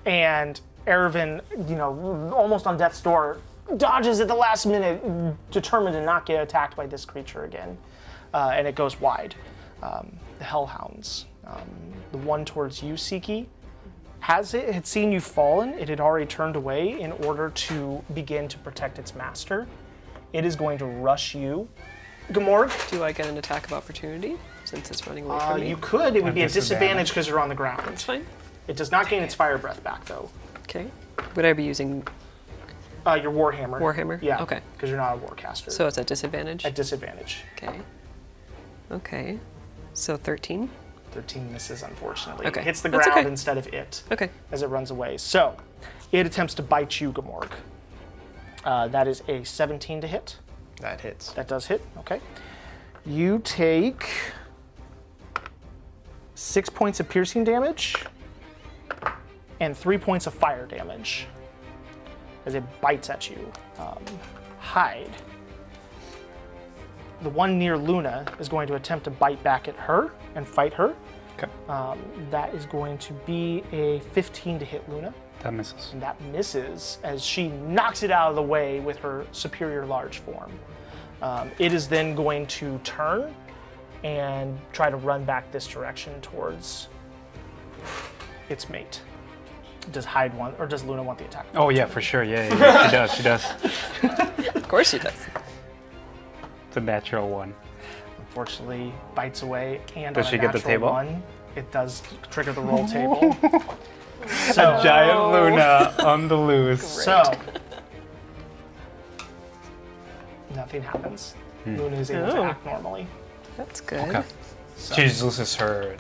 and Errivin, you know, almost on death's door, dodges at the last minute, determined to not get attacked by this creature again. And it goes wide. The hellhounds. The one towards you, Sikya. As it had seen you fallen, it had already turned away in order to begin to protect its master. It is going to rush you. G'Morg? Do I get an attack of opportunity since it's running away from me? You could. It would be a disadvantage because you're on the ground. That's fine. It does not gain its fire breath back, though. Okay. Would I be using... your Warhammer. Warhammer? Yeah. Okay. Because you're not a Warcaster. So it's at disadvantage? At disadvantage. Okay. Okay, so 13? 13 misses, unfortunately. Okay. It hits the ground instead of it as it runs away. So it attempts to bite you, G'Morg. That is a 17 to hit. That hits. That does hit, okay. You take 6 points of piercing damage and 3 points of fire damage as it bites at you. Hyde. The one near Luna is going to attempt to bite back at her and fight her. Okay. That is going to be a 15 to hit Luna. That misses. And that misses as she knocks it out of the way with her superior large form. It is then going to turn and try to run back this direction towards its mate. Does Hyde want, or does Luna want the attack? Oh yeah, for sure. Yeah. She does. Of course she does. A natural 1. Unfortunately, bites away, and does she get the table? 1, it does trigger the roll table. So, a giant Luna on the loose. Great. So nothing happens. Luna is able to act normally. That's good. Okay. So, she just loses her.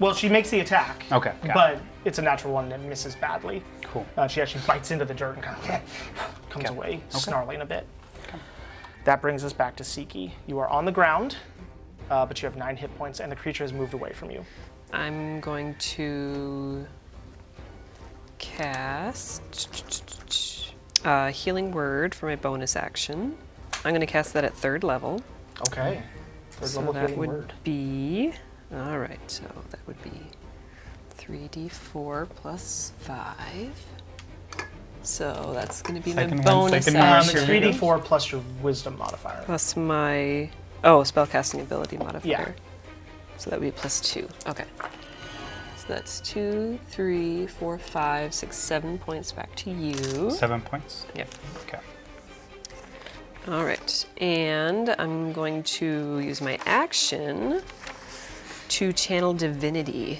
Well, she makes the attack. Okay. But it's a natural 1 that misses badly. Cool. She actually bites into the dirt and kind of comes away, snarling a bit. That brings us back to Sikya. You are on the ground, but you have 9 hit points, and the creature has moved away from you. I'm going to cast Healing Word for my bonus action. I'm going to cast that at 3rd level. Okay. 3rd level Healing Word. So that would be, all right, so that would be 3d4 plus 5. So that's going to be my bonus action. 3d4 plus your wisdom modifier. Plus my, spellcasting ability modifier. Yeah. So that would be plus 2. Okay. So that's 2, 3, 4, 5, 6, 7 points back to you. 7 points? Yep. Okay. All right. And I'm going to use my action to channel divinity.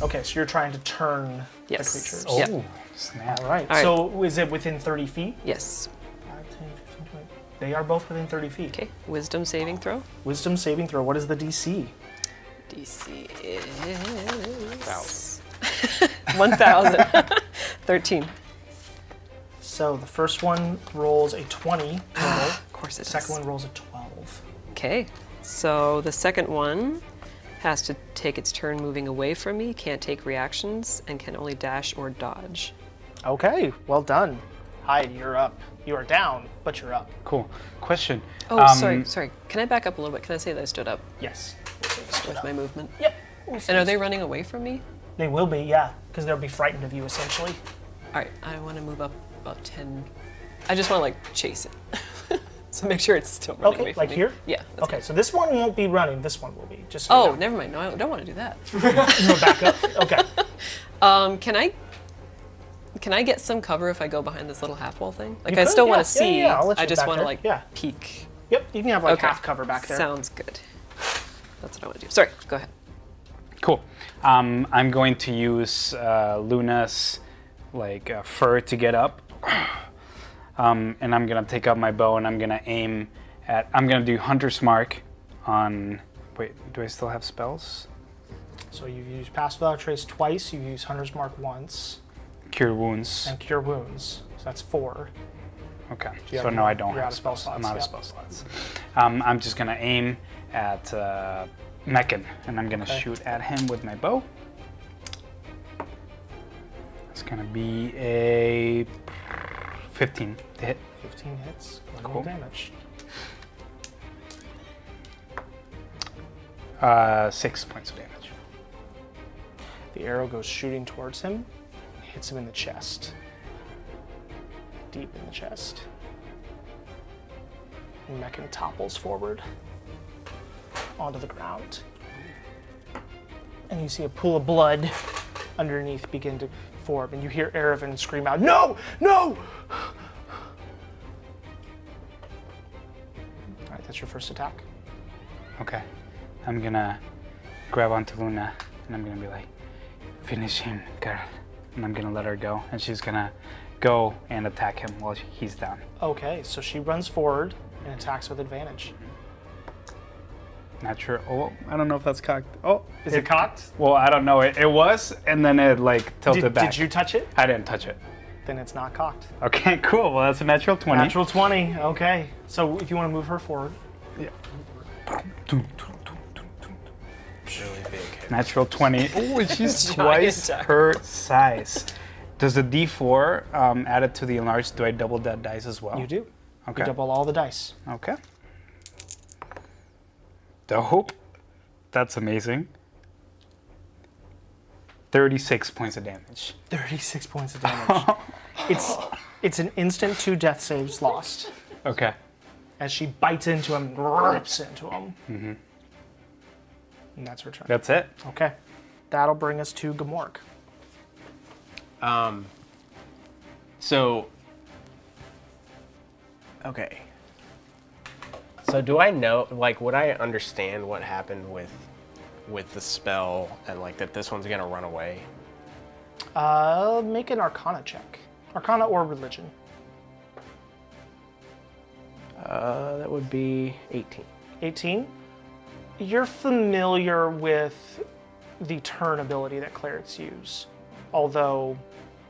Okay, so you're trying to turn the creatures. Oh, yep. Snap. All right. So is it within 30 feet? Yes. 5, 10, 15, 20. They are both within 30 feet. Okay, wisdom saving throw. Wisdom saving throw. What is the DC? DC is... 1,000. 13. So the first one rolls a 20 total. course it is. Second one rolls a 12. Okay, so the second one has to take its turn moving away from me, can't take reactions, and can only dash or dodge. Okay, well done. Hyde, you're up. You are down, but you're up. Cool. Question. Oh, sorry. Can I back up a little bit? Can I say that I stood up? Yes. With my movement? Yep. And are they running away from me? They will be, yeah, because they'll be frightened of you, essentially. All right, I want to move up about 10. I just want to, like, chase it. So make sure it's still running away from me. Here? Yeah. Okay, so this one won't be running. This one will be. Just so never mind. No, I don't want to do that. You want to back up? Okay. Can I get some cover if I go behind this little half wall thing? Like, I still want to see. Yeah, I'll let you I just want to, like, peek. Yep, you can have, like, half cover back there. Sounds good. That's what I want to do. Sorry, go ahead. Cool. I'm going to use Luna's, like, fur to get up. And I'm going to take out my bow and I'm going to aim at... I'm going to do Hunter's Mark on... Wait, do I still have spells? So you've used Pass Without Trace twice. You've used Hunter's Mark once. Cure Wounds. And Cure Wounds. So that's 4. Okay. So no, I don't have spell slots. I'm out of spell slots. I'm just going to aim at... Mechon, and I'm gonna shoot at him with my bow. It's gonna be a 15 to hit. 15 hits. Cool. Damage. 6 points of damage. The arrow goes shooting towards him, hits him in the chest, deep in the chest. And Mechon topples forward onto the ground. And you see a pool of blood underneath begin to form, and you hear Errivin scream out, "No! No!" All right, that's your first attack. Okay. I'm gonna grab onto Luna, and I'm gonna be like, "Finish him, girl." And I'm gonna let her go, and she's gonna go and attack him while he's down. Okay, so she runs forward and attacks with advantage. Not sure. Oh, I don't know if that's cocked. Oh, is it cocked? Well, I don't know. It was, and then it like tilted back. Did you touch it? I didn't touch it. Then it's not cocked. Okay, cool. Well, that's a natural 20. Natural 20. Okay. So if you want to move her forward. Yeah. Really big. Natural 20. Oh, she's twice her size. Does the D4 added to the enlarged? Do I double that dice as well? You do. Okay. You double all the dice. Okay. Hope. That's amazing. 36 points of damage. 36 points of damage. It's an instant 2 death saves lost. Okay. As she bites into him, rips into him. Mm-hmm. And that's her turn. That's it. Okay. That'll bring us to G'Morg. Okay. So do I know, like, would I understand what happened with the spell and, like, that this one's going to run away? Make an Arcana check. Arcana or Religion. That would be 18. 18? You're familiar with the turn ability that clerics use, although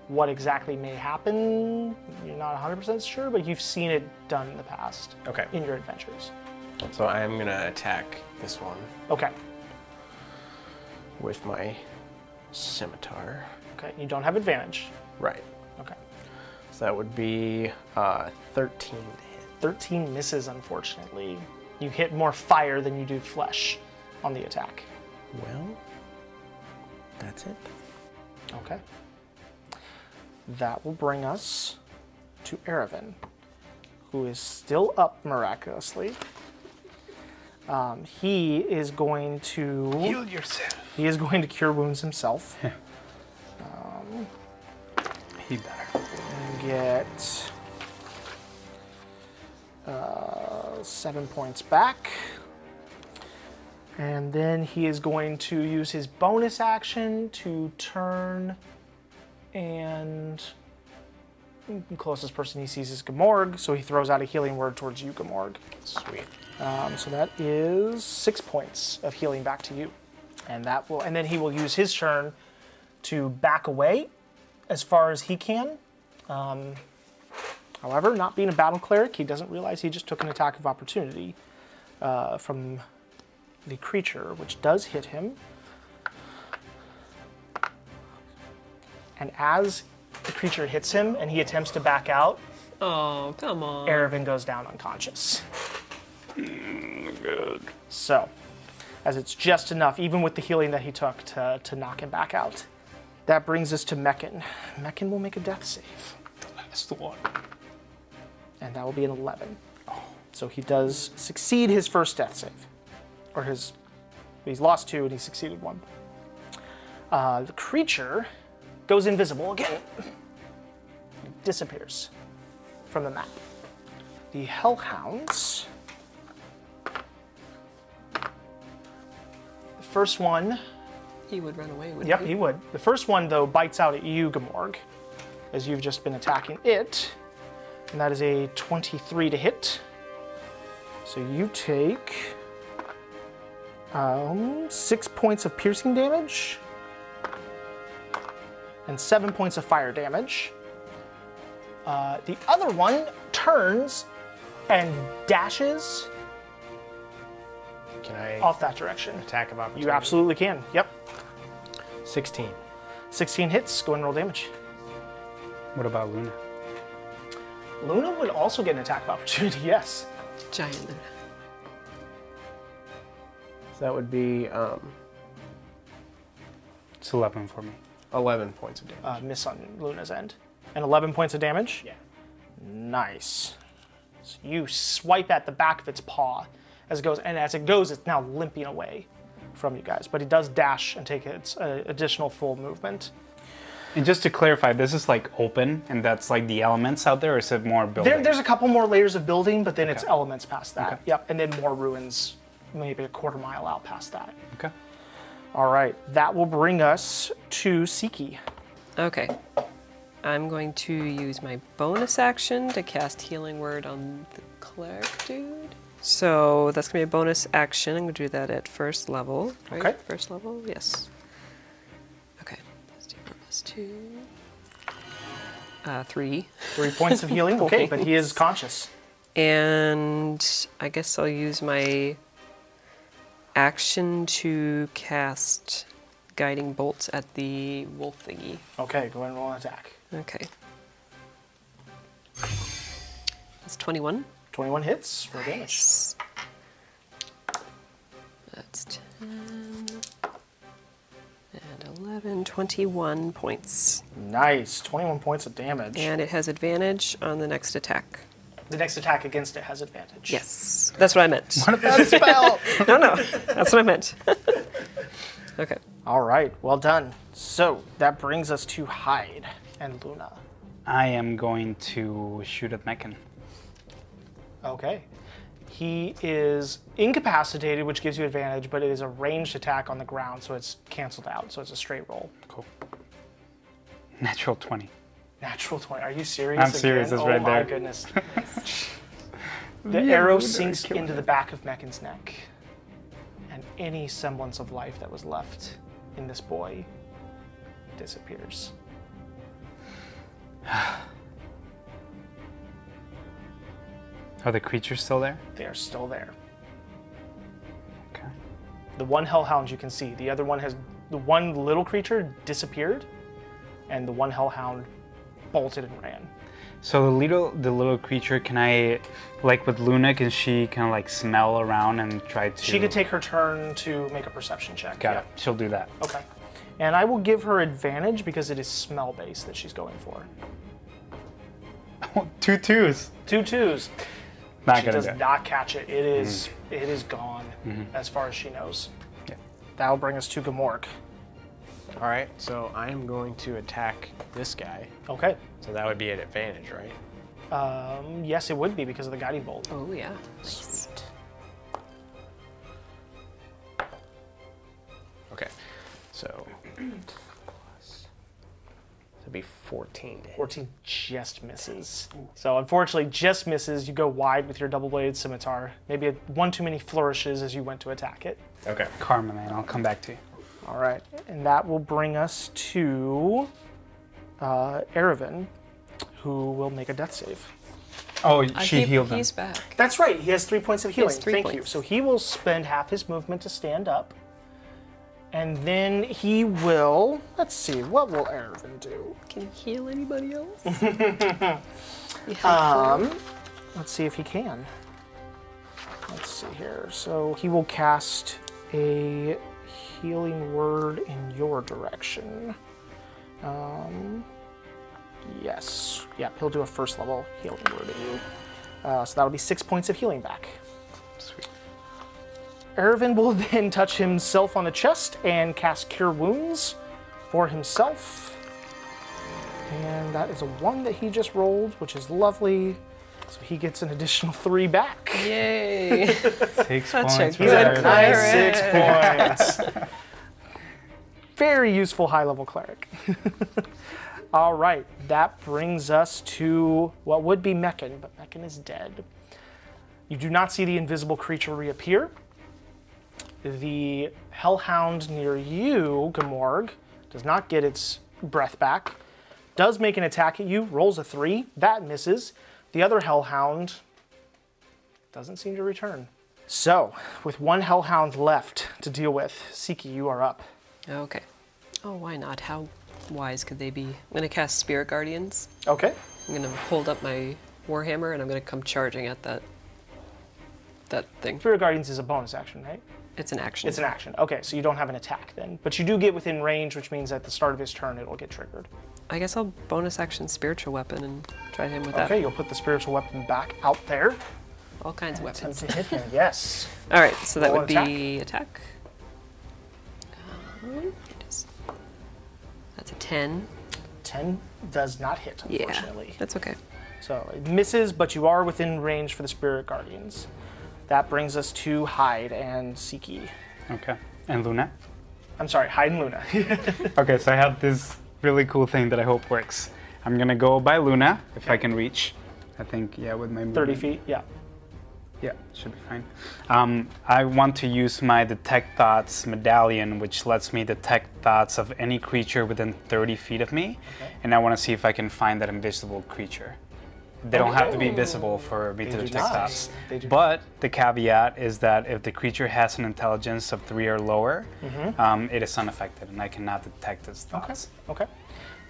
what exactly may happen, you're not 100% sure, but you've seen it done in the past. Okay. In your adventures. So I am going to attack this one. Okay. With my scimitar. Okay, you don't have advantage. Right. Okay. So that would be 13 to hit. 13 misses, unfortunately. You hit more fire than you do flesh on the attack. Well, that's it. Okay. That will bring us to Errivin, who is still up miraculously. He is going to heal yourself. He is going to cure wounds himself. Yeah. He better get 7 points back, and then he is going to use his bonus action to turn. And the closest person he sees is G'Morg, so he throws out a healing word towards you, G'Morg. Sweet. So that is 6 points of healing back to you, and that will. And then he will use his turn to back away as far as he can. However, not being a battle cleric, he doesn't realize he just took an attack of opportunity from the creature, which does hit him. And as the creature hits him and he attempts to back out, oh, come on, Errivin goes down unconscious. Good. So, as it's just enough, even with the healing that he took, to knock him back out. That brings us to Mechon. Mechon will make a death save. That's the one. And that will be an 11. Oh. So he does succeed his first death save. Or his... He's lost two and he succeeded one. The creature goes invisible again. It disappears from the map. The Hellhounds... The first one... He would run away, wouldn't he? Yep, he would. The first one, though, bites out at you, G'Morg, as you've just been attacking it. And that is a 23 to hit. So you take 6 points of piercing damage and 7 points of fire damage. The other one turns and dashes off that direction. Attack of opportunity. You absolutely can. Yep. 16. 16 hits. Go and roll damage. What about Luna? Luna would also get an attack of opportunity, yes. Giant Luna. So that would be... It's 11 for me. 11 points of damage. Miss on Luna's end. And 11 points of damage? Yeah. Nice. So you swipe at the back of its paw as it goes, and as it goes, it's now limping away from you guys. But it does dash and take its additional full movement. And just to clarify, this is like open, and that's like the elements out there, or is it more building? There's a couple more layers of building, but then okay. It's elements past that. Okay. Yep, and then more ruins, maybe a quarter mile out past that. Okay. All right, that will bring us to Sikya. Okay. I'm going to use my bonus action to cast Healing Word on the cleric dude. So that's going to be a bonus action. I'm going to do that at first level. Right? Okay. First level, yes. Okay. Three. 3 points of healing. Okay, but he is conscious. And I guess I'll use my action to cast Guiding Bolts at the wolf thingy. Okay, go ahead and roll an attack. Okay. That's 21. 21 hits for nice. Damage. That's 10 and 11, 21 points. Nice, 21 points of damage. And it has advantage on the next attack. The next attack against it has advantage. Yes, that's what I meant. What about a spell? No, that's what I meant. Okay. All right, well done. So that brings us to Hyde and Luna. I am going to shoot at Mechon. Okay. He is incapacitated, which gives you advantage, but it is a ranged attack on the ground, so it's canceled out, so it's a straight roll. Cool. Natural 20. Natural 20. Are you serious? I'm again? Serious. It's oh, right there. Oh, my goodness. The arrow sinks into the back of Mechan's neck, and any semblance of life that was left in this boy disappears. Are the creatures still there? They are still there. Okay. The one hellhound you can see. The other one has... The one little creature disappeared, and the one hellhound bolted and ran. So the little creature, can I... Like with Luna, can she kind of like smell around and try to... She could take her turn to make a perception check. Got it. She'll do that. Okay. And I will give her advantage because it is smell-based that she's going for. Two twos. Two twos. She does not catch it. It is gone, as far as she knows. Yeah. That'll bring us to G'Morg. All right, so I am going to attack this guy. Okay. So that would be an advantage, right? Yes, it would be because of the guiding bolt. Oh, yeah. Nice. Okay, so it'd be 14. 14 just misses. So unfortunately, just misses. You go wide with your double-bladed scimitar. Maybe one too many flourishes as you went to attack it. Okay, karma, man. I'll come back to you. All right, and that will bring us to Errivin, who will make a death save. Oh, she healed him. He's back. That's right. He has 3 points of healing. Thank you. So he will spend half his movement to stand up. And then he will... Let's see. What will Errivin do? Can he heal anybody else? Let's see if he can. Let's see here. So he will cast a healing word in your direction. Yes. Yep, he'll do a first level healing word at you. So that'll be 6 points of healing back. Sweet. Errivin will then touch himself on the chest and cast Cure Wounds for himself. And that is a 1 that he just rolled, which is lovely. So he gets an additional 3 back. Yay! 6 points. He's at a cleric. 6 points. Very useful high-level cleric. All right, that brings us to what would be Mechon, but Mechon is dead. You do not see the invisible creature reappear. The hellhound near you, G'Morg, does not get its breath back, does make an attack at you, rolls a 3, that misses. The other hellhound doesn't seem to return. So, with one hellhound left to deal with, Sikya, you are up. Okay. Oh, why not? How wise could they be? I'm going to cast Spirit Guardians. Okay. I'm going to hold up my Warhammer and I'm going to come charging at that thing. Spirit Guardians is a bonus action, right? It's an action. It's an action. Okay, so you don't have an attack then. But you do get within range, which means at the start of his turn it'll get triggered. I guess I'll bonus action Spiritual Weapon and try him with that. Okay, you'll put the Spiritual Weapon back out there. All kinds of weapons. To hit him, yes. All right, so that would be attack. That's a 10. 10 does not hit, unfortunately. Yeah, that's okay. So it misses, but you are within range for the Spirit Guardians. That brings us to Hyde and Sikya. Okay, and Luna? I'm sorry, Hyde and Luna. Okay, so I have this really cool thing that I hope works. I'm gonna go by Luna, if I can reach. I think, yeah, with my movement. 30 feet, yeah. Yeah, should be fine. I want to use my Detect Thoughts medallion, which lets me detect thoughts of any creature within 30 feet of me. Okay. And I want to see if I can find that invisible creature. They don't have to be visible for me to detect thoughts. But the caveat is that if the creature has an intelligence of 3 or lower, it is unaffected and I cannot detect its thoughts. Okay.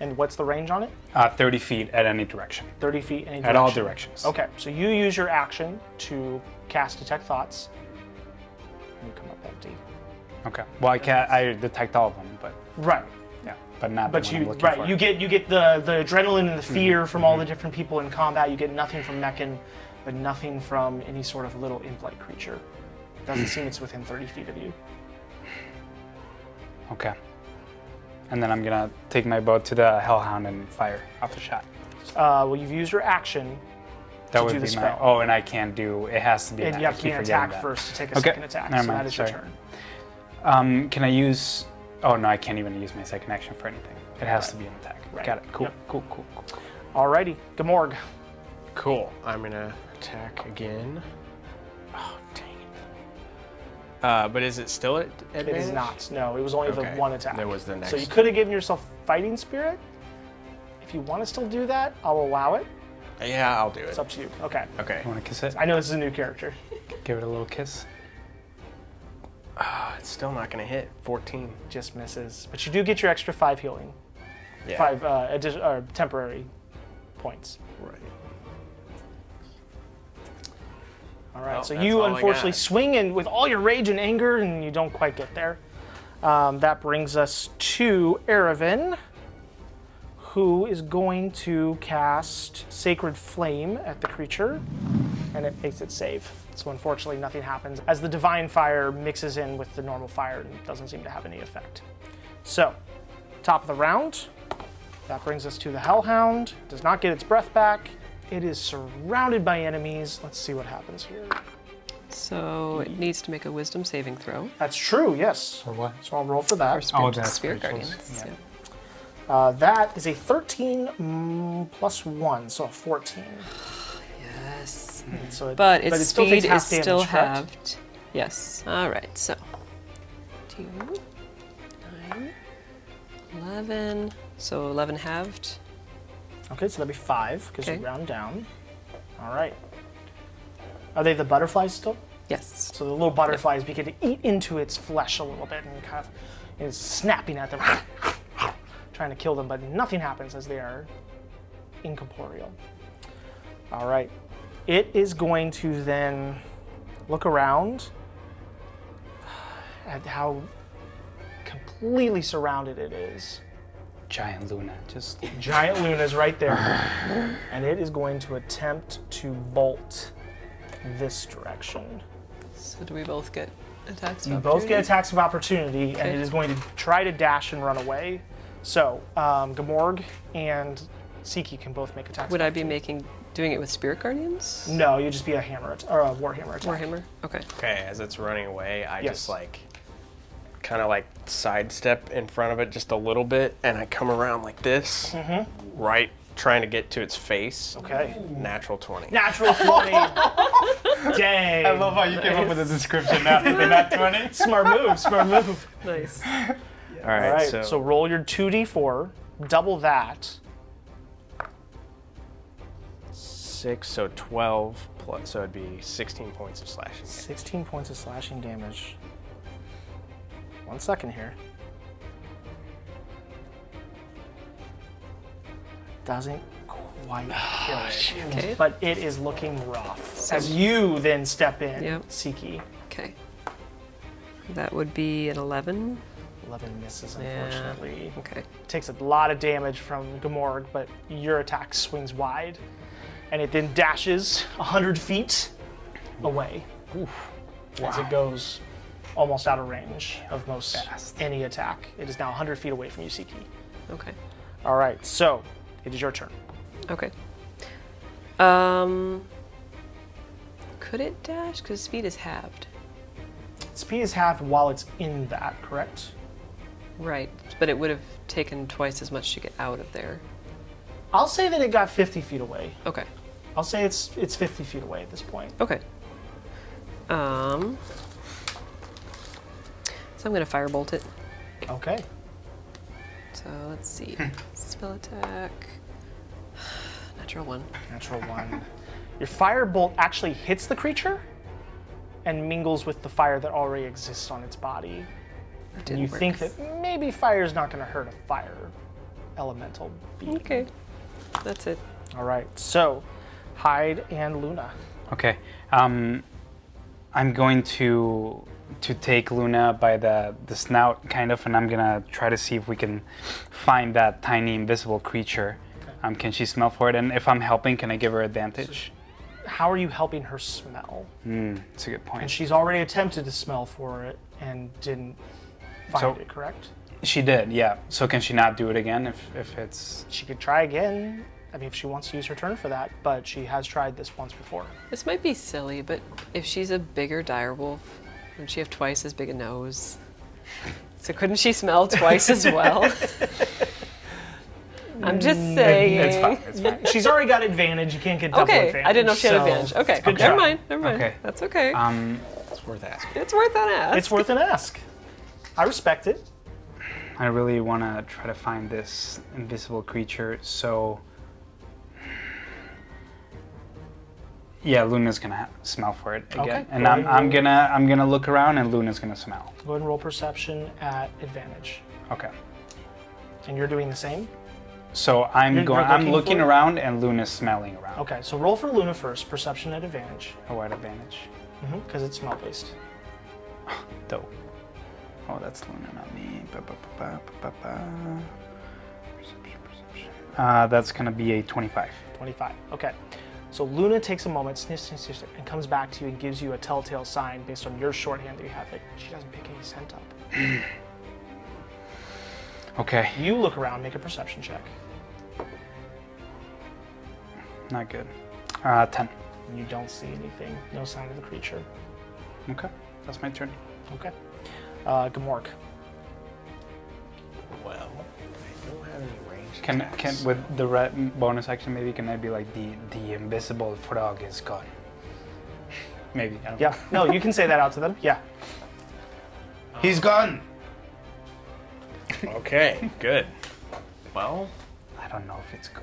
And what's the range on it? 30 feet at any direction. 30 feet any direction? At all directions. Okay, so you use your action to cast Detect Thoughts. You come up empty. Okay, well I detect all of them, but... Right. Yeah, but not but the one I'm looking for. You get the adrenaline and the fear from all the different people in combat. You get nothing from Mechon, but nothing from any sort of little imp-like creature. It doesn't seem it's within 30 feet of you. Okay. And then I'm gonna take my bow to the hellhound and fire off the shot. Well, you've used your action to do the spell. Oh, and I can't do. It has to be. And you have to be an attack first to take a second attack. So that is your turn. Can I use? Oh no, I can't even use my second action for anything. It has to be an attack. Right. Got it. Cool. Yep. Cool. Alrighty, G'Morg. Cool. I'm gonna attack again. Oh dang. But is it still at advantage? It is not. No, it was only the one attack. There was the next. So you could have given yourself Fighting Spirit. If you want to still do that, I'll allow it. Yeah, I'll do it. It's up to you. Okay. Okay. You want to kiss it? I know this is a new character. Give it a little kiss. It's still not going to hit. 14. Just misses. But you do get your extra 5 healing. Yeah. 5 temporary points. Right. All right, so you unfortunately swing in with all your rage and anger, and you don't quite get there. That brings us to Errivin, who is going to cast Sacred Flame at the creature, and it makes it save. So unfortunately, nothing happens, as the Divine Fire mixes in with the normal fire and doesn't seem to have any effect. So, top of the round, that brings us to the Hellhound. Does not get its breath back. It is surrounded by enemies. Let's see what happens here. So it needs to make a wisdom saving throw. That's true, yes. Or what? So I'll roll for that. Spirit Guardians. Yeah. Yeah. That is a 13 plus 1, so a 14. Yes. So it, but its speed is still halved. Yes. All right, so 2, 9, 11. So 11 halved. Okay, so that'd be 5, because you round down. All right. Are they the butterflies still? Yes. So the little butterflies begin to eat into its flesh a little bit, and kind of is snapping at them, trying to kill them, but nothing happens as they are incorporeal. All right. It is going to then look around at how completely surrounded it is. Giant Luna, just... Giant Luna's right there. And it is going to attempt to bolt this direction. So do we both get attacks of opportunity? You both get attacks of opportunity, and it is going to try to dash and run away. So, G'Morg and Sikya can both make attacks. Would I be doing it with Spirit Guardians? No, you'd just be a hammer, or a Warhammer attack. Warhammer, okay. Okay, as it's running away, I just like... kind of like sidestep in front of it just a little bit, and I come around like this, right, trying to get to its face. Okay. Natural 20. Natural 20. Dang. I love how you came up with a description after the nat 20. Smart move. Smart move. Nice. Yeah. All right. So roll your 2d4, double that. 6, so 12 plus, so it'd be 16 points of slashing damage. 16 points of slashing damage. 1 second here. Doesn't quite kill it, but it is looking rough. So as you then step in, Sikya. Okay. That would be an 11. 11 misses, unfortunately. Yeah. Okay. Takes a lot of damage from G'Morg, but your attack swings wide, and it then dashes 100 feet away as it goes. Almost out of range of most any attack. It is now 100 feet away from you, Sikya. Okay. All right, so it is your turn. Okay. Could it dash? Because speed is halved. Speed is halved while it's in that, correct? Right, but it would have taken twice as much to get out of there. I'll say that it got 50 feet away. Okay. I'll say it's 50 feet away at this point. Okay. So I'm going to firebolt it. Okay. So let's see. Spell attack. Natural 1. Natural 1. Your firebolt actually hits the creature and mingles with the fire that already exists on its body. And you think that maybe fire is not going to hurt a fire elemental being. Okay. That's it. All right. So Hyde and Luna. Okay. I'm going to take Luna by the snout, kind of, and I'm gonna try to see if we can find that tiny invisible creature. Okay. Can she smell for it? And if I'm helping, can I give her advantage? So how are you helping her smell? That's a good point. And she's already attempted to smell for it and didn't find it, correct? She did, yeah. So can she not do it again if it's... She could try again. I mean, if she wants to use her turn for that, but she has tried this once before. This might be silly, but if she's a bigger direwolf, wouldn't she have twice as big a nose? So couldn't she smell twice as well? I'm just saying. It's fine. It's fine. She's already got advantage. You can't get double advantage. Okay, I didn't know she had advantage. Okay, never mind. Never mind. Okay. That's okay. It's worth asking. It's worth an ask. It's worth an ask. I respect it. I really want to try to find this invisible creature. So, yeah, Luna's gonna smell for it again, and I'm gonna look around, and Luna's gonna smell. Go ahead and roll perception at advantage. Okay. And you're doing the same. So I'm looking around, and Luna's smelling around. Okay, so roll for Luna first. Perception at advantage. Oh, at advantage. Because it's smell based. Oh, dope. Oh, that's Luna, not me. Perception. That's gonna be a 25. 25. Okay. So Luna takes a moment, sniffs, sniffs, sniffs, and comes back to you and gives you a telltale sign based on your shorthand that you have. Like, she doesn't pick any scent up. Okay. You look around, make a perception check. Not good. 10. You don't see anything. No sign of the creature. Okay. That's my turn. Okay. G'Morg. Well, I don't have any way. Can with the bonus action, maybe can I be like the invisible frog is gone? Maybe. I don't know. No, you can say that out to them. Yeah. He's gone. Okay. Good. Well, I don't know if it's good.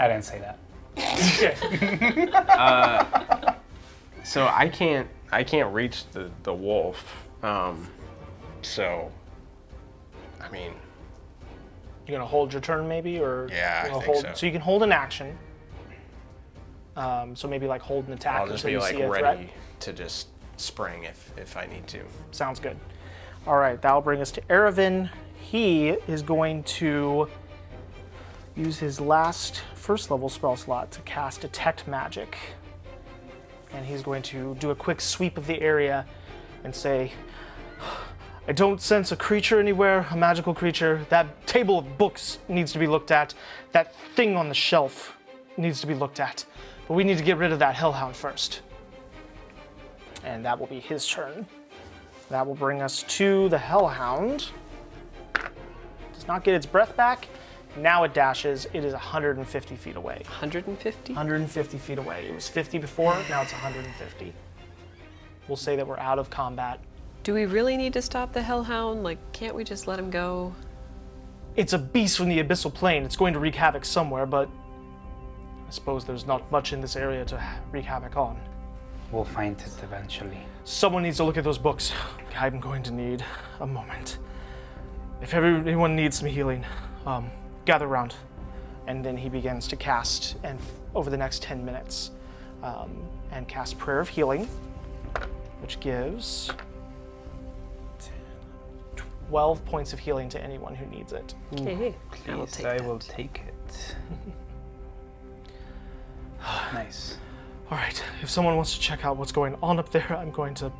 I didn't say that. So I can't reach the wolf. So I mean, you're gonna hold your turn maybe, or yeah, I think hold, so you can hold an action. So maybe like hold an attack. I'll just be like ready to just spring if I need to. Sounds good. All right, that'll bring us to Errivin. He is going to use his last first level spell slot to cast Detect Magic. And he's going to do a quick sweep of the area and say, I don't sense a creature anywhere, a magical creature. That table of books needs to be looked at. That thing on the shelf needs to be looked at. But we need to get rid of that hellhound first. And that will be his turn. That will bring us to the hellhound. Does not get its breath back. Now it dashes. It is 150 feet away. 150? 150 feet away. It was 50 before, now it's 150. We'll say that we're out of combat. Do we really need to stop the hellhound? Like, can't we just let him go? It's a beast from the abyssal plane. It's going to wreak havoc somewhere, but I suppose there's not much in this area to wreak havoc on. We'll find it eventually. Someone needs to look at those books. I'm going to need a moment. If everyone needs some healing, gather around. And then he begins to cast, and over the next 10 minutes, and cast Prayer of Healing, which gives 12 points of healing to anyone who needs it. Okay, I will take it. Nice. All right, if someone wants to check out what's going on up there, I'm going to...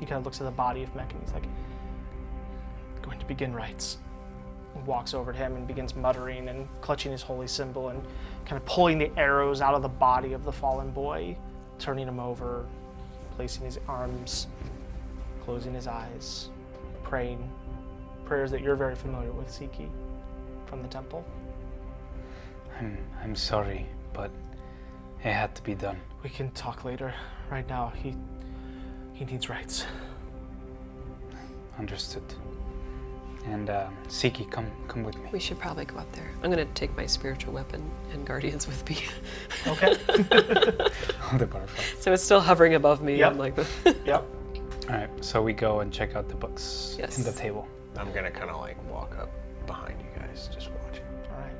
He kind of looks at the body of Mech and he's like, I'm going to begin rites. And walks over to him and begins muttering and clutching his holy symbol and kind of pulling the arrows out of the body of the fallen boy, turning him over, placing his arms, closing his eyes, praying prayers that you're very familiar with, Sikya, from the temple. I'm sorry, but it had to be done. We can talk later. Right now, he needs rights. Understood. And Sikya, come with me. We should probably go up there. I'm gonna take my spiritual weapon and guardians with me. Okay. The butterfly. So it's still hovering above me. Yep. I'm like, yep. All right, so we go and check out the books in the table. I'm gonna kind of like walk up behind you guys, just watching.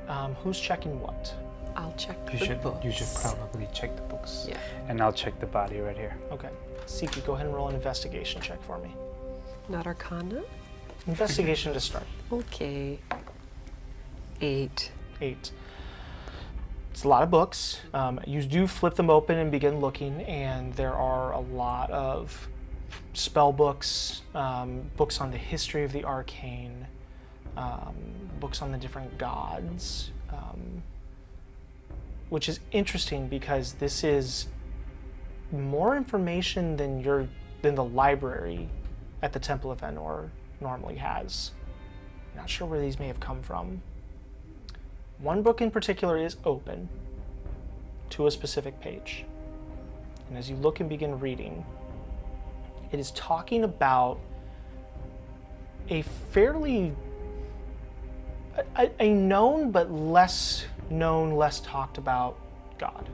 All right, who's checking what? I'll check the books. You should probably check the books. Yeah. And I'll check the body right here. Okay. Sikya, go ahead and roll an investigation check for me. Not Arcana? Investigation to start. Okay. 8. 8. It's a lot of books. You do flip them open and begin looking, and there are a lot of spell books, books on the history of the arcane, books on the different gods, which is interesting because this is more information than the library at the Temple of Enor normally has. I'm not sure where these may have come from. One book in particular is open to a specific page. And as you look and begin reading, it is talking about a fairly a known but less known, less talked about god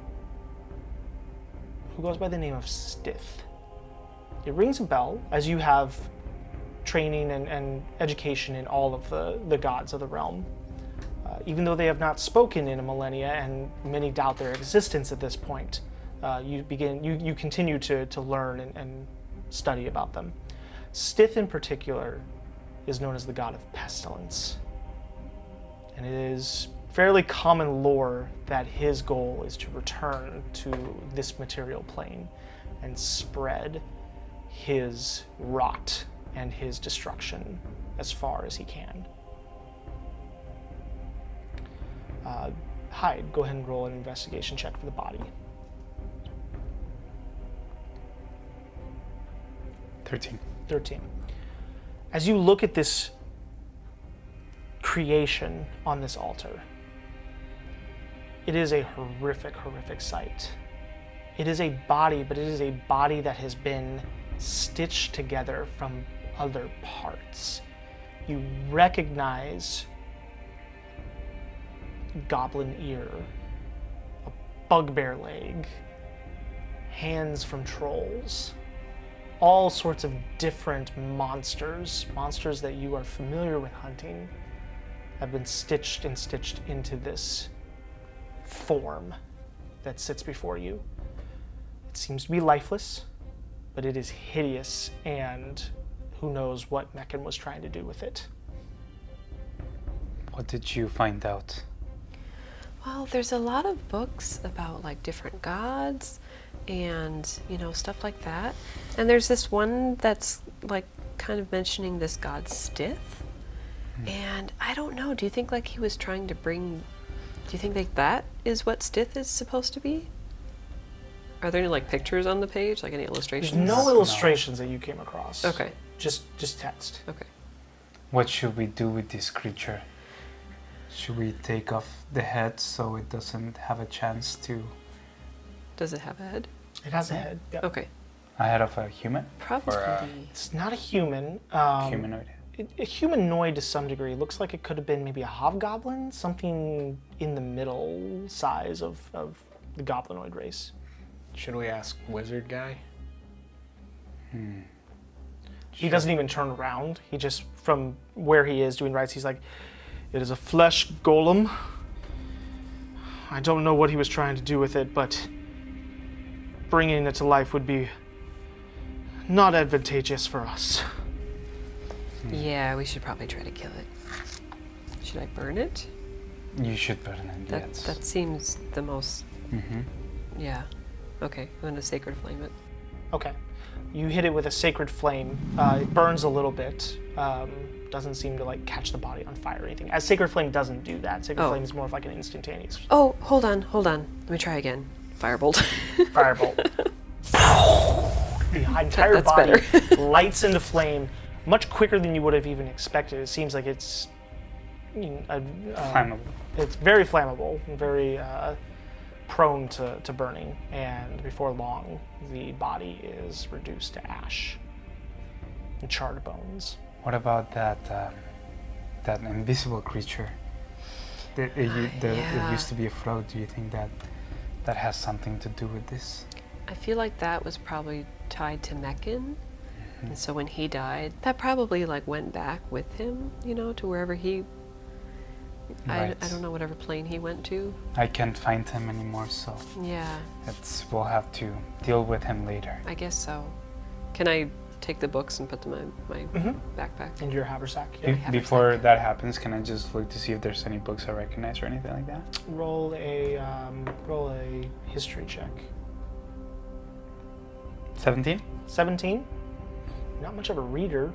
who goes by the name of Stith. It rings a bell, as you have training and education in all of the gods of the realm. Even though they have not spoken in a millennia and many doubt their existence at this point, you continue to learn and study about them. Stith in particular is known as the god of pestilence, and it is fairly common lore that his goal is to return to this material plane and spread his rot and his destruction as far as he can. Hyde, go ahead and roll an investigation check for the body. 13. 13. As you look at this creation on this altar, it is a horrific, horrific sight. It is a body, but it is a body that has been stitched together from other parts. You recognize goblin ear bugbear leg, hands from trolls, all sorts of different monsters, monsters that you are familiar with hunting, have been stitched and stitched into this form that sits before you. It seems to be lifeless, but it is hideous, and who knows what Mechon was trying to do with it. What did you find out? Well, there's a lot of books about like different gods and, you know, stuff like that. And there's this one that's like kind of mentioning this god Stith. Mm. And I don't know, do you think like he was trying to bring, do you think like that is what Stith is supposed to be? Are there any like pictures on the page, like any illustrations? There's no illustrations that you came across. Okay. Just text. Okay. What should we do with this creature? Should we take off the head so it doesn't have a chance to... Does it have a head? It has a head, yeah. Okay. A head of a human? Probably. It's not a human. Humanoid. A humanoid to some degree. It looks like it could have been maybe a hobgoblin, something in the middle size of the goblinoid race. Should we ask wizard guy? Hmm. He doesn't even turn around. He just, from where he is doing rites, he's like, it is a flesh golem. I don't know what he was trying to do with it, but bringing it to life would be not advantageous for us. Yeah, we should probably try to kill it. Should I burn it? You should burn it, yes. That seems the most... Mm-hmm. Yeah. Okay, I'm going to sacred flame it. Okay. You hit it with a sacred flame. It burns a little bit. Doesn't seem to like catch the body on fire or anything. As sacred flame doesn't do that. Sacred flame is more of like an instantaneous. Oh, hold on. Let me try again. Firebolt. Firebolt. The entire body lights into flame much quicker than you would have even expected. It seems like it's flammable. It's very flammable and very prone to burning. And before long, the body is reduced to ash and charred bones. What about that that invisible creature? It used to be afloat. Do you think that has something to do with this? I feel like that was probably tied to Mechon, mm-hmm. and so when he died, that probably like went back with him, you know, to wherever he. Right. I don't know, whatever plane he went to. I can't find him anymore, so yeah, we'll have to deal with him later. I guess so. Can I take the books and put them in my backpack? Into your haversack. Yeah. Before that happens, can I just look to see if there's any books I recognize or anything like that? Roll a history check. 17? 17. Not much of a reader,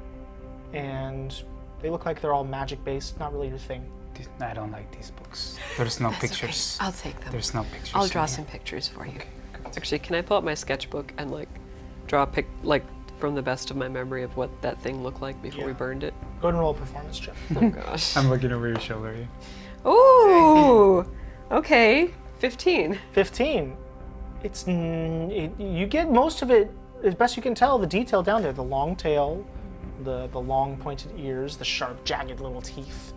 and they look like they're all magic-based, not really your thing. I don't like these books. There's no pictures. Okay. I'll take them. There's no pictures. I'll draw some pictures for you. Okay, good. Actually, can I pull out my sketchbook and like draw a pic, like, from the best of my memory of what that thing looked like before we burned it? Go ahead and roll a performance check. Oh gosh. I'm looking over your shoulder. Ooh. Okay. 15. 15. You get most of it, as best you can tell, the detail down there. The long tail, the long pointed ears, the sharp jagged little teeth.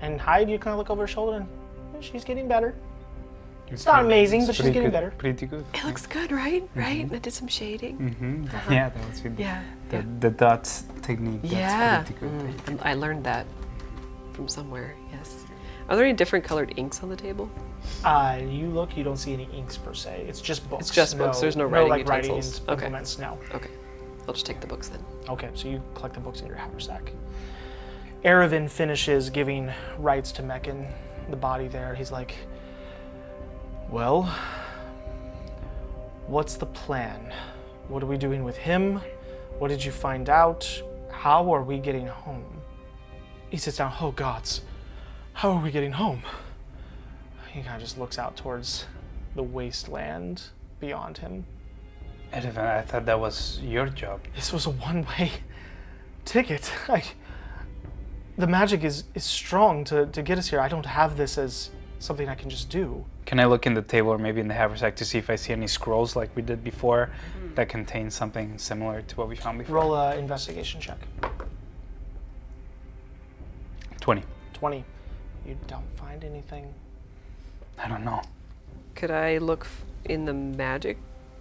And Hyde, you kind of look over her shoulder and she's getting better. It's not amazing, but she's getting better. Pretty good. It looks good, right? Mm-hmm. Right? And I did some shading. Mm-hmm. Uh-huh. Yeah, that was good. Yeah. The dots technique. Yeah. That's pretty good. I learned that from somewhere, yes. Are there any different colored inks on the table? You look, you don't see any inks per se. It's just books. It's just books. There's no writing utensils. No, like writing implements, no. Okay. I'll just take the books then. Okay, so you collect the books in your haversack. Errivin finishes giving rites to Mechon, the body there. He's like, well, what's the plan? What are we doing with him? What did you find out? How are we getting home? He sits down, oh gods, how are we getting home? He kind of just looks out towards the wasteland beyond him. Errivin, I thought that was your job. This was a one-way ticket. The magic is strong to get us here. I don't have this as something I can just do. Can I look in the table or maybe in the haversack to see if I see any scrolls like we did before that contain something similar to what we found before? Roll an investigation check. 20. You don't find anything. I don't know. Could I look in the magic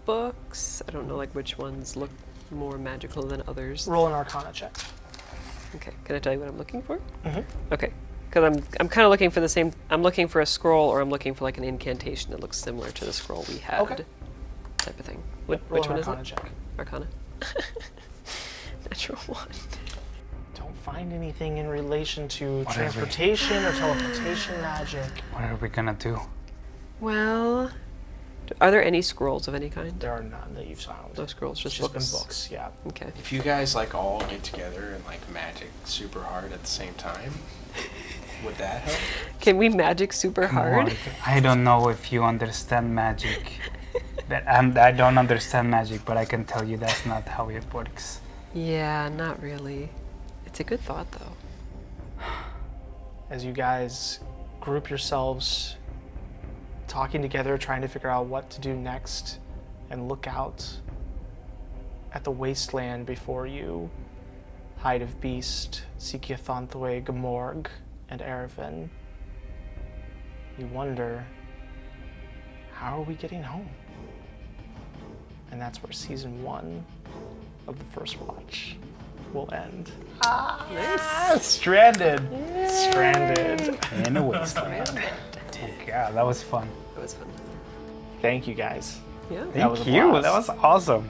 books? I don't know like which ones look more magical than others. Roll an Arcana check. Okay, can I tell you what I'm looking for? Mm-hmm. Okay, because I'm kind of looking for the same, I'm looking for a scroll or I'm looking for like an incantation that looks similar to the scroll we had. Okay. Type of thing. What, roll which one is it? Arcana check. Arcana? Natural one. Don't find anything in relation to what transportation or teleportation magic. What are we gonna do? Well, are there any scrolls of any kind? There are none that you've found. No scrolls, just books. Books, yeah. Okay. If you guys like all get together and like magic super hard at the same time, would that help? Can we magic super hard? G'Morg, I don't know if you understand magic. I don't understand magic, but I can tell you that's not how it works. Yeah, not really. It's a good thought, though. As you guys group yourselves, talking together, trying to figure out what to do next, and look out at the wasteland before you, Hyde of Beast, Sikya, G'Morg, and Errivin, you wonder, how are we getting home? And that's where season 1 of The First Watch will end. Ah, yes. Stranded. Yay. Stranded. In a wasteland. Yeah, that was fun. That was fun. Thank you guys. Yeah. Thank you. That was awesome.